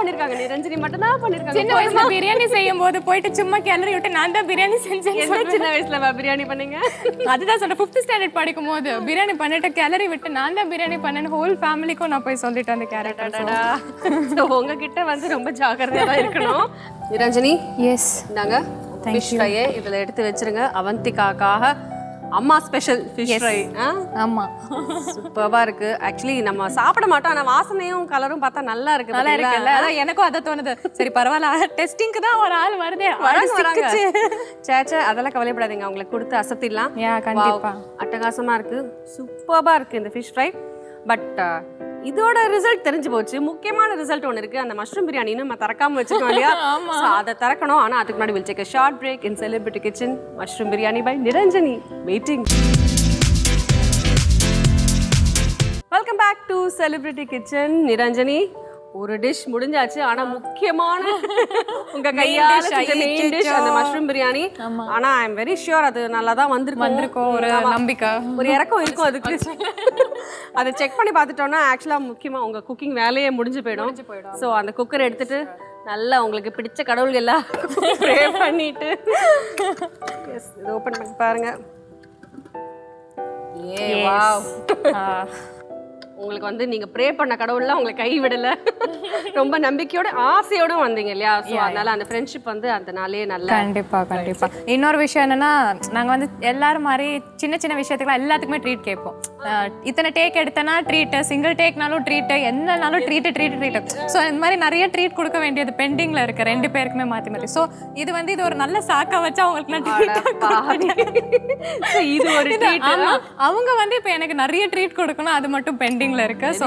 பண்ணிருக்காங்க. சின்ன வயசுல பிரியாணி செய்யும்போது போய்ட்டு சும்மா கேலரி விட்டு நான் தான் பிரியாணி செஞ்சேன். சின்ன வயசுல பிரியாணி பண்ணீங்க? அதுதான் சொல்ற 5th ஸ்டாண்டர்ட் படிக்கும்போது பிரியாணி பண்ணிட்டு கேலரி விட்டு நான் தான் பிரியாணி பண்ணேன். ஹோல் ஃபேமிலிக்கு நான் போய் சொல்லிட்டு அந்த கேரக்டர்டா. சோ உங்க கிட்ட வந்து ரொம்ப ஜாக்கிரதையா இருக்கணும் நிரஞ்சனி. எஸ் நாங்க ஃபிஷ் ஃப்ரை இதுல எடுத்து வச்சிருங்க அவந்திகாக்காக. அம்மா ஸ்பெஷல் ஃபிஷ் ஃப்ரை. ஆமா சூப்பரா இருக்கு. ஆக்சுவலி நம்ம சாப்பிட மாட்டோம், ஆனா வாசனையும் கலரும் பார்த்தா நல்லா இருக்கு. நல்லா இருக்குல்ல? அதான் எனக்கும் அத தோணுது. சரி பரவாயில்ல, டெஸ்டிங்க்கு தான் ஒரு ஆள் வராங்க. சேச்சே அதெல்லாம் கவலைப்படாதீங்க, உங்களுக்கு கொடுத்து அசத்திடலாம். கண்டிப்பா அட்டகாசமா இருக்கு, சூப்பரா இருக்கு இந்த ஃபிஷ் ஃப்ரை. பட் இதோட ரிசல்ட் தெரிஞ்சு போச்சு. முக்கியமான ரிசல்ட் ஒன்று இருக்கு, அந்த மஷ்ரூம் பிரியாணின்னு நம்ம திறக்காம வச்சுக்கோம் இல்லையா? அதை திறக்கணும். ஆனால் அதுக்கு முன்னாடி we'll take a short break in Celebrity Kitchen. Mushroom biryani by Niranjani waiting. Welcome back to celebrity kitchen. Niranjani ஒரு டிஷ் முடிஞ்சாச்சு, ஆனா முக்கியமான உங்க கையால செஞ்ச மெயின் டிஷ் அந்த மஷ்ரூம் பிரியாணி. ஆனா ஐ அம் வெரி ஷூர் அது நல்லா தான் வந்திருக்கும். ஒரு நம்பிக்கை, ஒரு இறக்கம் இருக்கும். அதுக்கு அதை செக் பண்ணி பார்த்துட்டோம்னா ஆக்சுவலா முக்கியமா உங்க குக்கிங் வேலையே முடிஞ்சு போயிடும். ஸோ அந்த குக்கர் எடுத்துட்டு நல்லா உங்களுக்கு பிடிச்ச கடவுள் எல்லாம் ப்ரே பண்ணிட்டு இது ஓபன் பண்ணி பாருங்க. ஏ வாவ், உங்களுக்கு வந்து நீங்க ப்ரே பண்ண கடவுள்லாம் உங்களை கைவிடல, ரொம்ப நம்பிக்கையோட ஆசையோட வந்தீங்க இல்லையா? ஸோ அதனால அந்த ஃப்ரெண்ட்ஷிப் வந்து அதனாலே நல்லா. கண்டிப்பா. இன்னொரு விஷயம் என்னன்னா, நாங்க வந்து எல்லாரும் மாதிரி சின்ன சின்ன விஷயத்துக்குலாம் எல்லாத்துக்குமே ட்ரீட் கேட்போம். இத்தனை டேக் எடுத்தனா ட்ரீட், சிங்கிள் டேக்னாலும் ட்ரீட், என்னன்னாலும் ட்ரீட். ஸோ இந்த மாதிரி நிறைய ட்ரீட் கொடுக்க வேண்டியது பெண்டிங்ல இருக்கு ரெண்டு பேருக்குமே மாத்தி. ஸோ இது வந்து இது ஒரு நல்ல சாக்கா வச்சா அவங்களுக்குலாம் அவங்க வந்து இப்ப எனக்கு நிறைய ட்ரீட் கொடுக்கணும், அது மட்டும் பெண்டிங் இருக்கு. சோ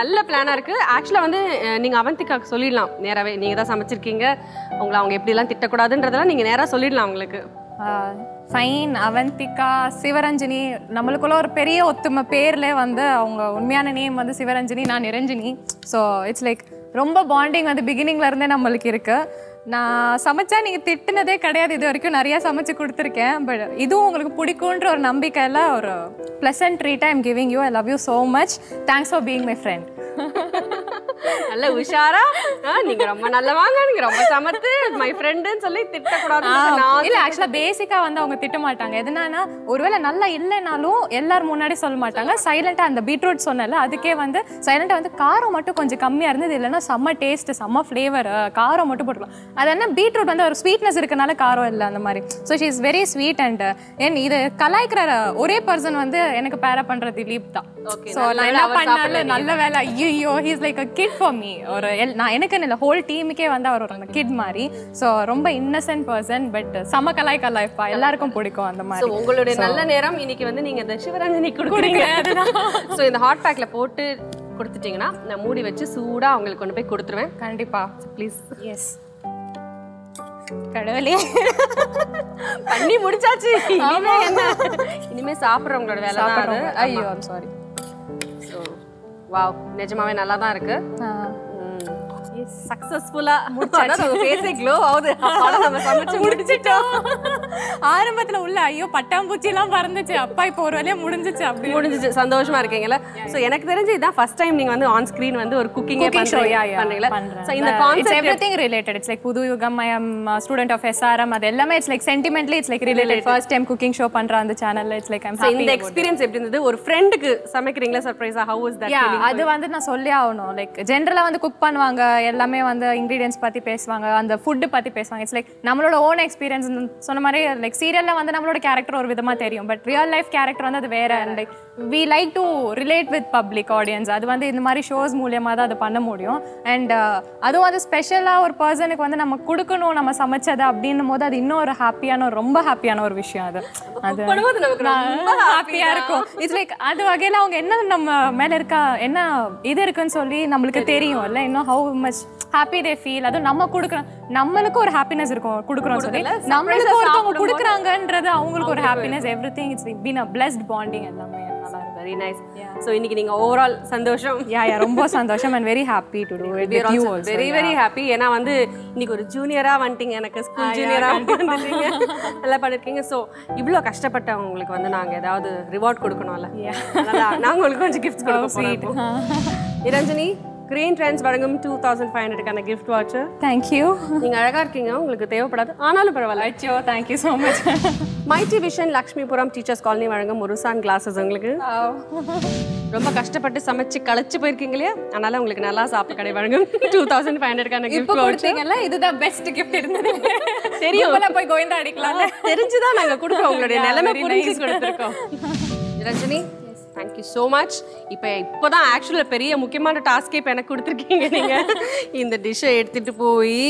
நல்ல பிளானா இருக்கு. ஆக்சுவலா வந்து நீங்க அவந்திகாக்கு சொல்லிடலாம் நேராவே, நீங்க தான் சமைச்சிருக்கீங்க, உங்களை அவங்க எப்படி எல்லாம் திட்டக்கூடாதுன்றதெல்லாம் நீங்க நேரா சொல்லிடலாம் உங்களுக்கு. ஃபைன் அவந்திகா சிவரஞ்சனி, நம்மளுக்குள்ள ஒரு பெரிய ஒத்துமை. பேர்ல வந்து அவங்க உண்மையான நேம் வந்து சிவரஞ்சனி, நான் நிரஞ்சனி. ஸோ இட்ஸ் லைக் ரொம்ப பாண்டிங் வந்து பிகினிங்ல இருந்தே நம்மளுக்கு இருக்கு. நான் சமைச்சா நீங்க திட்டினதே கிடையாது இது வரைக்கும், நிறைய சமைச்சு கொடுத்துருக்கேன். பட் இதுவும் உங்களுக்கு பிடிக்கும்ன்ற ஒரு நம்பிக்கையில ஒரு pleasant treat I am giving you. I love you so much. Thanks for being my friend. alla ushara neenga romba nalla vaanga neenga romba samarthu my friend nu solli titta kodadhu illa actually basic ah vandha avanga titta maatanga edana na orvela nalla illenaalum ellar munadi solla maatanga silent ah and beetroot sonnala aduke vandu silent ah vandu kaaram mattum konja kammiya irundhu illana samma taste samma flavor kaaram mattum podukalam adana beetroot vandu or sweetness irukanaala kaaram illa andha mari so she is very sweet and idu kalaikara ore person vandu enak para pandra dilip da okay so la enna pannala nalla vela ayyo he is like a kid for me or na enakena la whole team ke vanda avaru or kid mari so romba innocent person but sama kalaikara life pa ellarkum pidikum andha mari so ungulude nalla neram iniki vandu neenga the Sivaranjani kudukinga adana so indha hot pack la potu kudutinga na moodi vechi sooda avangalukku kondu poi kuduturuven kandipa please yes கடவுளே பண்ணி முடிச்சாச்சு இனிமே என்ன இனிமே சாப்பிடுறவங்களோட வேலை தான் ஐயோ I am sorry so wow நிஜமாவே நல்லா தான் இருக்கு எஸ் சக்சஸ்ஃபுல்லா முடிச்சாச்சு ஃபேஸே glow ஆகுது அப்பா நம்ம சமைச்சு முடிச்சிட்டோம் ஆரம்பத்துல உள்ள ஐயோ பட்டாம்பூச்சிலாம் பறந்துச்சு அப்பா இப்போ ஒருவேளை முடிஞ்சிச்சு அப்படி முடிஞ்சிச்சு சந்தோஷமா இருக்கீங்கல சோ எனக்கு தெரிஞ்சு இதான் ஃபர்ஸ்ட் டைம் நீங்க வந்து ஆன் screen வந்து ஒரு குக்கிங் பண்றீங்களா சோ இந்த concept everything related it's like புது யுகம் I am student of SRM அது எல்லாமே it's like sentimentally it's like related first time cooking show பண்ற அந்த சேனல்ல it's like I am happy so இந்த எக்ஸ்பீரியன்ஸ் எப்படி இருந்தது ஒரு ஃப்ரெண்டுக்கு சமைக்கிறீங்களா சர்ப்ரைஸா ஹவ் வாஸ் தட் யா அது வந்து நான் சொல்லவே ஆவணும் லைக் ஜெனரலா வந்து குக் பண்ணுவாங்க எல்லாமே வந்து இன்கிரிடியன்ட்ஸ் பத்தி பேசுவாங்க அந்த ஃபுட் பத்தி பேசுவாங்க இட்ஸ் லைக் நம்மளோட own experience சொன்ன மாதிரி like serial la vandha nammaloda character oru vidhama theriyum but real life character vandha adu vera and like we like to relate with public audience adu vandha indha mari shows mooliyama da adu panna mudiyum and adu vandha special ah or person ku vandha namak kudukano namak samachada appadinu modu adu inno or happy ana romba happy ana or vishayam adu adu paduvathu namak romba happy ah irukum it's like adu vagayila avanga enna nam mele iruka enna idu irukku nu solli namakku theriyum alla inno how much happy they feel adu namak kudukra namalukku or happiness irukum kudukrom solli namalukku oranga kudukrangaன்றது அவங்களுக்கு ஒரு happiness everything it's been a blessed bonding எல்லாமே நல்லா இருக்கு very nice yeah. So இன்னைக்கு நீங்க overall சந்தோஷம் yeah yeah ரொம்ப சந்தோஷம் and very happy to do it with you also very yeah. very happy ஏனா வந்து இன்னைக்கு ஒரு ஜூனியரா வந்துட்டீங்க எனக்கு ஸ்கூல் ஜூனியரா வந்துட்டீங்க நல்லா பண்ணிருக்கீங்க so இவ்ளோ கஷ்டப்பட்டவங்க உங்களுக்கு வந்து நாங்க ஏதாவது reward கொடுக்கணும்ல அதனால நான் உங்களுக்கு கொஞ்சம் gifts கொடுக்க போறேன் நிரஞ்சனி Green Trends வழங்கும் 2500 கான gift voucher thank you நீங்க அழகா இருக்கீங்க உங்களுக்கு தேவைப்படாது ஆனாலும் பரவாயில்லை ஐயோ thank you so much Mighty Vision Lakshmipuram Teachers Colony வழங்கும் முருசான் glasses உங்களுக்கு ரொம்ப கஷ்டப்பட்டு சமைச்சு கலச்சு போயிருக்கீங்களே அதனால உங்களுக்கு நல்லா சாப்பாடு கடை வழங்கும் 2500 கான gift voucher கொடுத்தீங்கல இதுதான் பெஸ்ட் gift இருந்தது தெரியும் போல போய் கோயந்தா அடிக்கலாம் தெரிஞ்சு தான் நாங்க கொடுக்கிறோம் உங்களுடைய நிலைமை புரிஞ்சு கொடுத்திருக்கோம் Niranjani thank you so much இப்போதான் actually பெரிய முக்கியமான டாஸ்க் இப்ப எனக்கு கொடுத்திருக்கீங்க நீங்க இந்த டிஷ் எடுத்துட்டு போய்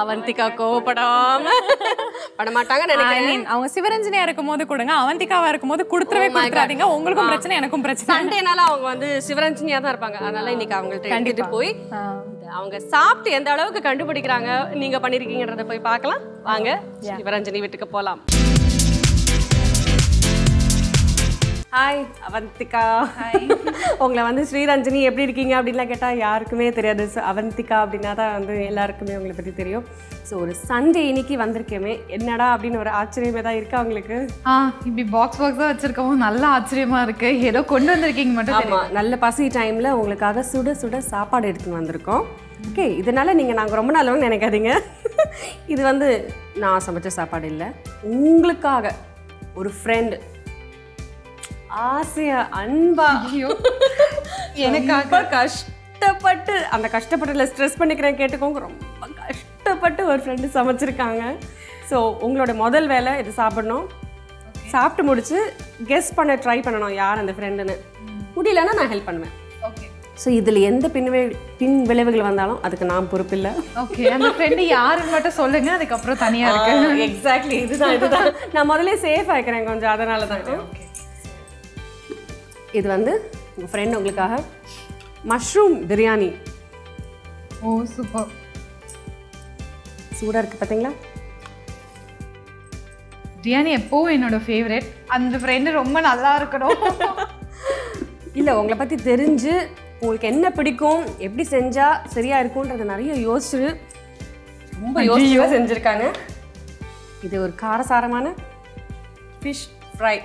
அவந்திகா கோபடாம பண்ண மாட்டாங்க நினைக்கிறேன் அவங்க சிவரஞ்சனியா இருக்கும்போது கொடுங்க அவந்திகாவா இருக்கும்போது கொடுத்துறவே கொடுக்காதீங்க உங்களுக்கும் பிரச்சனை எனக்கும் பிரச்சனை சண்டேனால அவங்க வந்து சிவரஞ்சனியா தான் இருப்பாங்க அதனால இன்னைக்கு அவங்கள்ட்ட எடுத்துட்டு போய் அவங்க சாப்பிட்டு எந்த அளவுக்கு கண்டுபிடிக்கறாங்க நீங்க பண்ணிருக்கீங்கன்றத போய் பார்க்கலாம் வாங்க சிவரஞ்சனி வீட்டுக்கு போலாம் ஹாய் அவந்திகா ஹாய் உங்களை வந்து ஸ்ரீரஞ்சனி எப்படி இருக்கீங்க அப்படின்லாம் கேட்டால் யாருக்குமே தெரியாது அவந்திகா அப்படின்னா தான் வந்து எல்லாருக்குமே உங்களை பற்றி தெரியும் ஸோ ஒரு சண்டே இன்னைக்கு வந்திருக்கேமே என்னடா அப்படின்னு ஒரு ஆச்சரியமே தான் இருக்குது அவங்களுக்கு இப்படி பாக்ஸ் பாக்ஸாக வச்சுருக்கவும் நல்லா ஆச்சரியமாக இருக்குது ஏதோ கொண்டு வந்திருக்கீங்க மட்டும் ஆமாம் நல்ல பசி டைமில் உங்களுக்காக சுட சுட சாப்பாடு எடுத்துன்னு வந்திருக்கோம் ஓகே இதனால் நீங்கள் நாங்கள் ரொம்ப நல்லவங்க நினைக்காதீங்க இது வந்து நான் சமைச்ச சாப்பாடு இல்லை உங்களுக்காக ஒரு ஃப்ரெண்டு ஆசையா அன்பா எனக்காக கஷ்டப்பட்டு அந்த கஷ்டப்பட்டதில் ஸ்ட்ரெஸ் பண்ணிக்கிறேன் கேட்டுக்கோங்க ரொம்ப கஷ்டப்பட்டு ஒரு ஃப்ரெண்டு சமைச்சிருக்காங்க ஸோ உங்களோட முதல் வேலை இது சாப்பிடணும் சாப்பிட்டு முடிச்சு கெஸ் பண்ண ட்ரை பண்ணணும் யார் அந்த ஃப்ரெண்டுன்னு முடியலன்னா நான் ஹெல்ப் பண்ணுவேன் ஓகே ஸோ இதில் எந்த பின் விளைவுகள் வந்தாலும் அதுக்கு நான் பொறுப்பு இல்லை ஓகே அந்த ஃப்ரெண்டு யாருன்னு மட்டும் சொல்லுங்கள் அதுக்கப்புறம் தனியாக இருக்கு எக்ஸாக்ட்லி இதுதான் நான் முதல்ல சேஃபாக இருக்கிறேன் கொஞ்சம் அதனால தான் ஓகே இது வந்து உங்கள் ஃப்ரெண்ட் உங்களுக்காக மஷ்ரூம் பிரியாணி ஓ சூப்பர் சூடாக இருக்குது பார்த்தீங்களா பிரியாணி எப்போவும் என்னோட ஃபேவரட் அந்த ஃப்ரெண்டு ரொம்ப நல்லா இருக்கணும் இல்லை உங்களை பற்றி தெரிஞ்சு உங்களுக்கு என்ன பிடிக்கும் எப்படி செஞ்சால் சரியாக இருக்கும்ன்றது நிறைய யோசிச்சு ரொம்ப யோசிச்சு செஞ்சுருக்காங்க இது ஒரு காரசாரமான ஃபிஷ் ஃப்ரை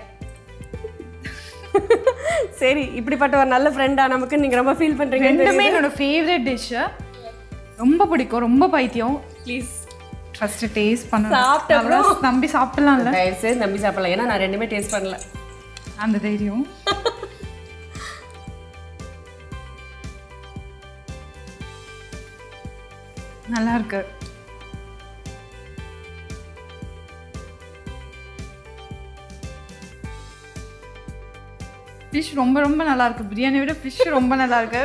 சரி இப்படிப்பட்ட ஒரு நல்ல ஃப்ரெண்டா நமக்கு நீங்க ரொம்ப ஃபீல் பண்றீங்க. ரெண்டுமே என்னோட ஃபேவரட் டிஷ். ரொம்ப பிடிக்கும், ரொம்ப பைத்தியம். ப்ளீஸ் ஃபர்ஸ்ட் டேஸ்ட் பண்ணனும். சாப்பிட்டா நம்பி சாப்பிடலாம் இல்ல? டேஸ்ட் நம்பி சாப்பிடலாம். ஏனா நான் ரெண்டுமே டேஸ்ட் பண்ணல. அந்த தைரியம். நல்லா இருக்கு. ஃபிஷ் ரொம்ப ரொம்ப நல்லா இருக்கு. பிரியாணியை விட ஃபிஷ் ரொம்ப நல்லா இருக்கு.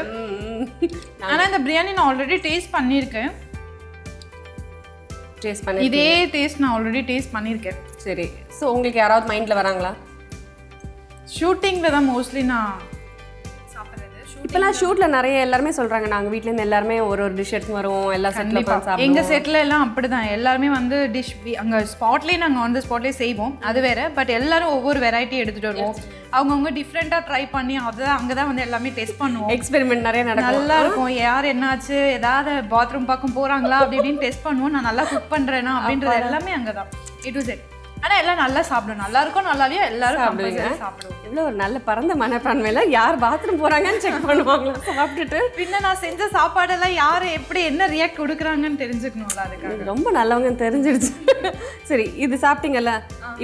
ஆனால் இந்த பிரியாணி நான் ஆல்ரெடி டேஸ்ட் பண்ணியிருக்கேன். இதே டேஸ்ட் நான் ஆல்ரெடி டேஸ்ட் பண்ணியிருக்கேன். சரி, ஸோ உங்களுக்கு யாராவது மைண்டில் வராங்களா? ஷூட்டிங்கில் தான் மோஸ்ட்லி நான் சாப்பிட்றது. இப்போலாம் ஷூட்டில் நிறைய எல்லாருமே சொல்கிறாங்க நாங்கள் வீட்டிலேருந்து எல்லாருமே ஒரு ஒரு டிஷ் எடுத்து வரும். எல்லாம் கண்டிப்பாக எங்கள் செட்டில் எல்லாம் அப்படி தான் எல்லாருமே வந்து டிஷ் அங்கே ஸ்பாட்லேயே நாங்கள் ஆன் த ஸ்பாட்லேயே செய்வோம். அது வேறு. பட் எல்லோரும் ஒவ்வொரு வெரைட்டி எடுத்துகிட்டு வருவோம். அவங்கவுங்க டிஃப்ரெண்ட்டாக ட்ரை பண்ணி அதை அங்கே தான் வந்து எல்லாமே டெஸ்ட் பண்ணுவோம். எக்ஸ்பெரிமெண்ட் நிறைய நடக்கும். நல்லா இருக்கும். யார் என்னாச்சு, ஏதாவது பாத்ரூம் பக்கம் போகிறாங்களா அப்படி இப்படின்னு டெஸ்ட் பண்ணுவோம். நான் நல்லா குக் பண்ணுறேன்னா அப்படின்றது எல்லாமே அங்கே தான். It was it. ஆனால் எல்லாம் நல்லா சாப்பிடும். நல்லா இருக்கும், நல்லாவே எல்லாரும் சாப்பிடுங்க. சாப்பிடுவோம். இவ்வளோ ஒரு நல்ல பரந்த மனப்பான்மையில யார் பாத்ரூம் போகிறாங்கன்னு செக் பண்ணுவாங்களா? சாப்பிட்டுட்டு பின்ன நான் செஞ்ச சாப்பாடெல்லாம் யார் எப்படி என்ன ரியாக்ட் கொடுக்குறாங்கன்னு தெரிஞ்சுக்கணும்ல. அதுக்காக ரொம்ப நல்லவங்கன்னு தெரிஞ்சிடுச்சு. சரி, இது சாப்பிட்டீங்கல்ல,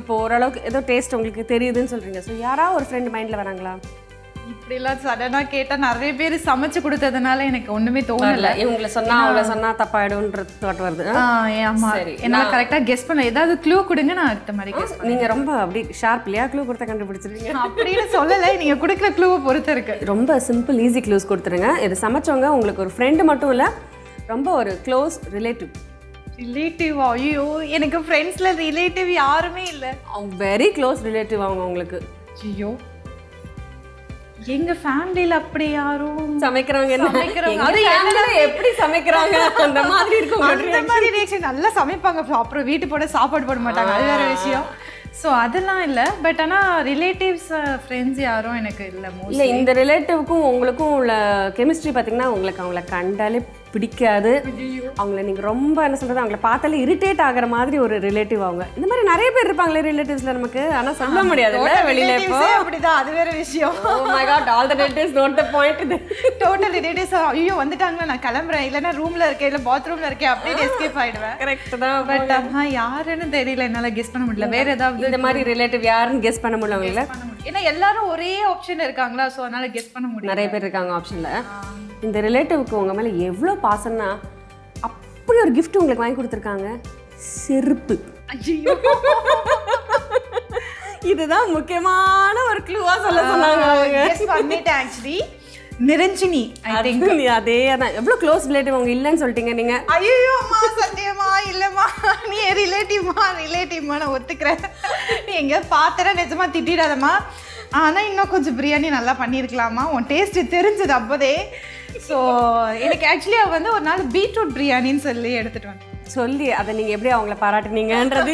இப்போ ஓரளவுக்கு ஏதோ டேஸ்ட் உங்களுக்கு தெரியுதுன்னு சொல்கிறீங்க. ஸோ யாராவது ஒரு ஃப்ரெண்ட் மைண்டில் வராங்களா? இப்படிலாம் சடனாக கேட்டால் நிறைய பேர் சமைச்சு கொடுத்ததுனால எனக்கு ஒன்றுமே தோணலை. இவங்களை சொன்னால் அவளை சொன்னால் தப்பாயிடும்ன்றது தாட் வருது. ஆமாம், சரி, என்னால் கரெக்டாக கெஸ் பண்ண ஏதாவது க்ளூ கொடுங்க. நான் அடுத்த மாதிரி கெஸ் பண்ண. நீங்கள் ரொம்ப அப்படி ஷார்ப் இல்லையா? க்ளூ கொடுத்த கண்டுபிடிச்சிருக்கீங்க அப்படின்னு சொல்லலை. நீங்கள் கொடுக்குற க்ளூவை பொறுத்த இருக்குது. ரொம்ப சிம்பிள் ஈஸி க்ளூஸ் கொடுத்துருங்க. இது சமைச்சவங்க உங்களுக்கு ஒரு ஃப்ரெண்டு மட்டும் இல்லை, ரொம்ப ஒரு க்ளோஸ் ரிலேட்டிவ். ரிலேட்டிவா? ஐயோ, எனக்கு ஃப்ரெண்ட்ஸில் ரிலேட்டிவ் யாருமே இல்லை. அவங்க வெரி க்ளோஸ் ரிலேட்டிவ் அவங்க உங்களுக்கு. ஐயோ, எங்க ஃபேமிலியில அப்படி யாரும் சமைக்கிறாங்க எப்படி சமைக்கிறாங்க அந்த மாதிரி இருக்கும். அந்த மாதிரி ரியாக்ஷன் நல்லா சமைப்பாங்க, அப்புறம் வீட்டு போட சாப்பாடு போட மாட்டாங்க, அது வேற விஷயம். ஸோ அதெல்லாம் இல்லை. பட் ஆனால் ரிலேட்டிவ்ஸ் ஃப்ரெண்ட்ஸ் யாரும் எனக்கு இல்லை இல்லை. இந்த ரிலேட்டிவ்க்கும் உங்களுக்கும் உள்ள கெமிஸ்ட்ரி பார்த்தீங்கன்னா உங்களுக்கு அவங்கள கண்டாலே பிடிக்காது. அவங்கள நீங்கள் ரொம்ப என்ன சொல்கிறது, அவங்கள பார்த்தாலே இரிட்டேட் ஆகிற மாதிரி ஒரு ரிலேட்டிவ் அவங்க. இந்த மாதிரி நிறைய பேர் இருப்பாங்களே ரிலேட்டிவ்ஸில் நமக்கு, ஆனால் சொல்ல முடியாது வெளியில. இப்போ அப்படிதான், அது வேற விஷயம். All the relatives note the point. இது டோட்டல் ரிலேட்டிவ்ஸ். ஐயோ வந்துட்டாங்களா, நான் கிளம்புறேன், இல்லைன்னா ரூமில் இருக்கேன், இல்லை பாத்ரூமில் இருக்கேன், அப்படியே எஸ்கேப் ஆகிடுவேன். கரெக்ட் தான். பட் ஆனால் யாருன்னு தெரியல, என்னால் கெஸ் பண்ண முடியல. வேறு ஏதாவது இந்த மாதிரி ரிலேட்டிவ் யாருன்னு கெஸ் பண்ண முடியல. ஏன்னா எல்லாரும் ஒரே ஆப்ஷன் இருக்காங்களா, ஸோ அதனால் கெஸ் பண்ண முடியல. நிறைய பேர் இருக்காங்க ஆப்ஷனில். இந்த ரிலேட்டிவ்க்கு உங்கள் மேலே எவ்வளோ பாசம்னா அப்படி ஒரு கிஃப்ட் உங்களுக்கு வாங்கி கொடுத்துருக்காங்க, செருப்பு. இதுதான் முக்கியமான ஒரு க்ளூவாக சொல்ல சொன்னாங்க. ஆக்சுவலி நிரஞ்சனி அதே தான். எவ்வளோ க்ளோஸ் ரிலேட்டிவ் அவங்க இல்லைன்னு சொல்லிட்டீங்க நீங்கள். ஐயோ சத்தியமா இல்லைம்மா, நீ ரிலேட்டிவ்மா நான் ஒத்துக்கிறேன். நீ எங்கேயா பார்த்தா நிஜமா திட்டிடாதம்மா, ஆனால் இன்னும் கொஞ்சம் பிரியாணி நல்லா பண்ணியிருக்கலாமா, உன் டேஸ்ட்டு தெரிஞ்சது அப்போதே. ஸோ எனக்கு ஆக்சுவலி அவள் வந்து ஒரு நாள் பீட்ரூட் பிரியாணின்னு சொல்லி எடுத்துகிட்டு வந்தேன். சொல்லி அதை நீங்கள் எப்படி அவங்கள பாராட்டுனீங்கன்றது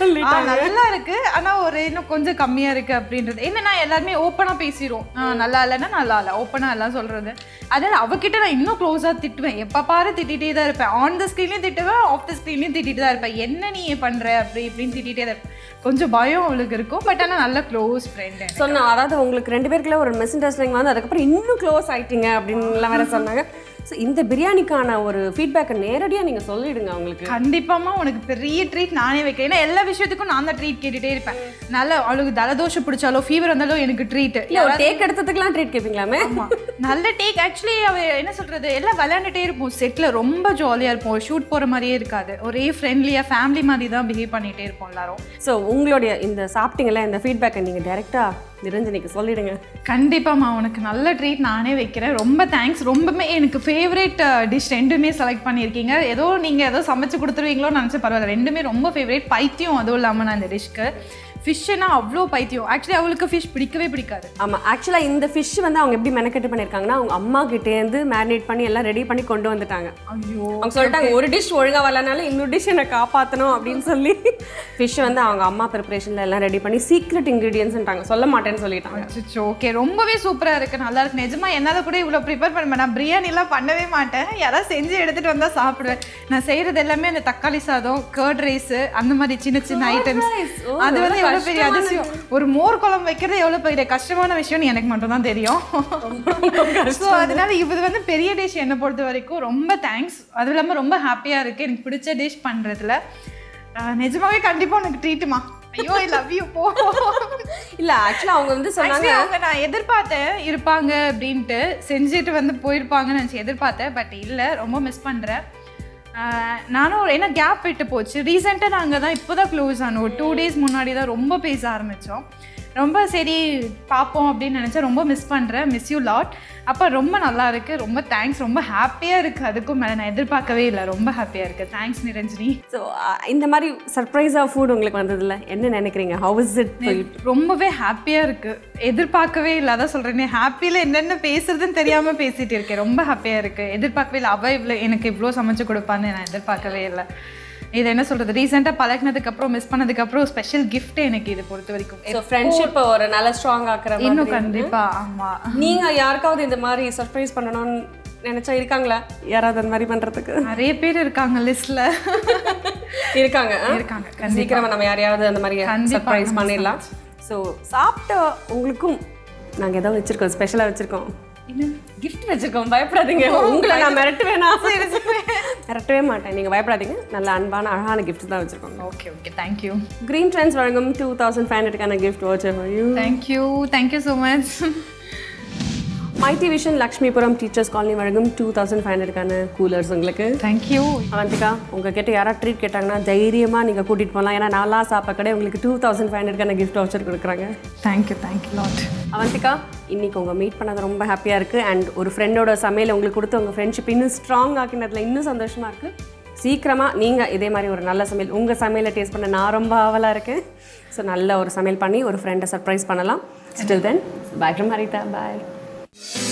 சொல்லி நல்லா இருக்குது, ஆனால் ஒரு இன்னும் கொஞ்சம் கம்மியாக இருக்குது அப்படின்றது. என்னன்னா எல்லாருமே ஓப்பனாக பேசிடுவோம், நல்லா இல்லைன்னா நல்லா இல்லை, ஓப்பனாக எல்லாம் சொல்கிறது. அதனால் அவகிட்ட நான் இன்னும் க்ளோஸாக திட்டுவேன். எப்போ பாரு திட்டிகிட்டே தான் இருப்பேன். ஆன் த ஸ்க்ரீன்லேயும் திட்டுவேன், ஆஃப் த ஸ்க்ரீன்லேயும் திட்டிகிட்டு தான் இருப்பேன். என்ன நீ பண்ணுற அப்படி இப்படின்னு திட்டிகிட்டே தான் இருப்பேன். கொஞ்சம் பயம் அவளுக்கு இருக்கும். பட் ஆனால் நல்ல க்ளோஸ் ஃப்ரெண்டு சொன்னேன். அதாவது உங்களுக்கு ரெண்டு பேருக்குள்ள ஒரு மிஸ் அண்டர்ஸ்டாண்டிங் வந்து அதுக்கப்புறம் இன்னும் க்ளோஸ் ஆகிட்டீங்க அப்படின்லாம் வேறு சொன்னாங்க. ஸோ இந்த பிரியாணிக்கான ஒரு ஃபீட்பேக்கை நேரடியாக நீங்கள் சொல்லிவிடுங்க அவங்களுக்கு. கண்டிப்பாக உனக்கு பெரிய ட்ரீட் நானே வைக்கிறேன். ஏன்னா எல்லா விஷயத்துக்கும் நான் தான் ட்ரீட் கேட்டுகிட்டே இருப்பேன். நல்லா அவளுக்கு தலதோஷம் பிடிச்சாலோ ஃபீவர் வந்தாலோ எனக்கு ட்ரீட்டு இல்லை, டேக் எடுத்ததுக்கெலாம் ட்ரீட் கேட்பீங்களாமே. நல்ல டேக். ஆக்சுவலி அவள் என்ன சொல்கிறது, எல்லாம் விளையாண்டுட்டே இருப்போம். செட்டில் ரொம்ப ஜாலியாக இருப்போம். ஷூட் போகிற மாதிரியே இருக்காது. ஒரே ஃப்ரெண்ட்லியாக ஃபேமிலி மாதிரி தான் பிஹேவ் பண்ணிகிட்டே இருப்போம் எல்லாரும். ஸோ உங்களுடைய இந்த சாப்பிட்டீங்களா இந்த ஃபீட்பேக்கை நீங்கள் டேரெக்டாக நிரஞ்சனிக்கு சொல்லிடுங்க. கண்டிப்பாம்மா, உனக்கு நல்ல ட்ரீட் நானே வைக்கிறேன். ரொம்ப தேங்க்ஸ். ரொம்பவே எனக்கு ஃபேவரேட் டிஷ் ரெண்டுமே செலக்ட் பண்ணியிருக்கீங்க. ஏதோ நீங்கள் ஏதோ சமைச்சு கொடுத்துருவீங்களோன்னு நினச்சி பரவாயில்ல, ரெண்டுமே ரொம்ப ஃபேவரேட். பைத்தியம் அதுவும் இல்லாமல் நான் இந்த டிஷ்க்கு. ஃபிஷ்ஷுனா அவ்வளோ பைத்தியம். ஆக்சுவலி அவளுக்கு ஃபிஷ் பிடிக்கவே பிடிக்காது. ஆமாம், ஆக்சுவலாக இந்த ஃபிஷ் வந்து அவங்க எப்படி மெனக்கெட்டு பண்ணியிருக்காங்கன்னா அவங்க அம்மா கிட்டேருந்து மேரினேட் பண்ணி எல்லாம் ரெடி பண்ணி கொண்டு வந்துட்டாங்க. ஐயோ, அவங்க சொல்லிட்டாங்க ஒரு டிஷ் ஒழுங்காக வரலனாலும் இன்னொரு டிஷ் என்னை காப்பாற்றணும் அப்படின்னு சொல்லி ஃபிஷ் வந்து அவங்க அம்மா ப்ரிப்ரேஷனில் எல்லாம் ரெடி பண்ணி சீக்ரெட் இன்க்ரீடியன்ஸ்ன்றாங்க, சொல்ல மாட்டேன்னு சொல்லிட்டாங்க. ஓகே, ரொம்பவே சூப்பராக இருக்குது, நல்லா இருக்குது. நிஜமாக என்னால் கூட இவ்வளோ ப்ரிப்பேர் பண்ண, நான் பிரியாணிலாம் பண்ணவே மாட்டேன். யாராவது செஞ்சு எடுத்துகிட்டு வந்தால் சாப்பிடுவேன். நான் செய்கிறது எல்லாமே அந்த தக்காளி சாதம், கர்ட் ரைஸு, அந்த மாதிரி சின்ன சின்ன ஐட்டம்ஸ். அது வந்து I ஐயோ ஐ லவ் யூ போ இல்ல एक्चुअली அவங்க வந்து சொன்னாங்க அவங்க நான் எதிர்பார்த்தேன் இருப்பாங்க அப்படினு செஞ்சிட்டு வந்து போயிருப்பாங்கன்னு நான் எதிர்பார்த்தேன் பட் இல்ல ரொம்ப மிஸ் பண்றேன் நானும் என்ன கேப் விட்டு போச்சு ரீசன்ட்டா நாங்க தான் இப்போதான் க்ளோஸ் ஆனோம் 2 டேஸ் முன்னாடி தான் ரொம்ப பேச ஆரம்பிச்சோம் ரொம்ப சரி பாப்போம் அப்படினு நினைச்சேன் ரொம்ப மிஸ் பண்றேன் மிஸ் யூ லாட் அப்ப ரொம்ப நல்லா இருக்கு ரொம்ப தேங்க்ஸ் ரொம்ப ஹாப்பியா இருக்கு அதுக்கு மேல நான் எதிர்பார்க்கவே இல்ல ரொம்ப ஹாப்பியா இருக்கு தேங்க்ஸ் நிரஞ்சனி சோ இந்த மாதிரி சர்ப்ரைஸா ஃபுட் உங்களுக்கு வந்ததுல என்ன நினைக்கிறீங்க how is it ரொம்பவே ஹாப்பியா இருக்கு எதிர்பார்க்கவே இல்ல அத சொல்றேனே ஹாப்பில என்னென்ன பேசுறதுன்னு தெரியாம பேசிட்டு இருக்கேன் ரொம்ப ஹாப்பியா இருக்கு எதிர்பார்க்கவே இல்ல அவ எனக்கு இவ்ளோ சமைச்சு கொடுப்பானே நான் எதிர்பார்க்கவே இல்ல இது என்ன சொல்றது ரீசன்ட்டா பழகுனதுக்கு அப்புறம் மிஸ் பண்ணதுக்கு அப்புறம் ஸ்பெஷல் gift எனக்கு இது பொறுத்து வரைக்கும் சோ ஃப்ரெண்ட்ஷிப் ஒரு நல்ல ஸ்ட்ராங் ஆக்குற மாதிரி இன்னும் கண்டிப்பா ஆமா நீங்க யார்காவது இந்த மாதிரி சர்ப்ரைஸ் பண்ணனும் நினைச்சா இருக்காங்களா யாராவது அந்த மாதிரி பண்றதுக்கு நிறைய பேர் இருக்காங்க லிஸ்ட்ல இருக்காங்க இருக்காங்க சீக்கிரமா நம்ம யாரையாவது அந்த மாதிரி சர்ப்ரைஸ் பண்ணிரலாம் சோ சாப்பிட்ட உங்களுக்கும் நாங்க ஏதாவது வெச்சிருக்கோம் ஸ்பெஷலா வெச்சிருக்கோம் என்ன gift வெச்சிருக்கோம் பயப்படாதீங்க உங்களை நான் மிரட்டுவேனா மிரட்டவே மாட்டேன் நீங்க பயப்படாதீங்க நல்ல அன்பான அழகான gift தான் வெச்சிருக்கோம் okay okay thank you green trends வழங்கும் 2500 கான gift voucher for you thank you so much mighty vision lakshmipuram teachers colony வழங்கும் 2500 கான coolers உங்களுக்கு thank you avantika உங்க கிட்ட யாரா ட்ரீட் கேட்டாங்கனா தைரியமா நீங்க கூட்டிட்டு போலாம் ஏனா நாலா சாப்பா கடை உங்களுக்கு 2500 கான gift voucher கொடுக்கறாங்க thank you lot avantika இன்னைக்கு உங்க மீட் பண்ணது ரொம்ப ஹாப்பியா இருக்கு and ஒரு ஃப்ரெண்டோட சமையல உங்களுக்கு கொடுத்து உங்க ஃப்ரெண்ட்ஷிப் இன்னும் ஸ்ட்ராங் ஆக்கினதுல இன்னும் சந்தோஷமா இருக்கு சீக்கிரமா நீங்க இதே மாதிரி ஒரு நல்ல சமையல் உங்க சமையல டேஸ்ட் பண்ண நான் ரொம்ப ஆவலா இருக்கேன் சோ நல்ல ஒரு சமையல் பண்ணி ஒரு ஃப்ரெண்ட சர்ப்ரைஸ் பண்ணலாம் till then bye from harita bye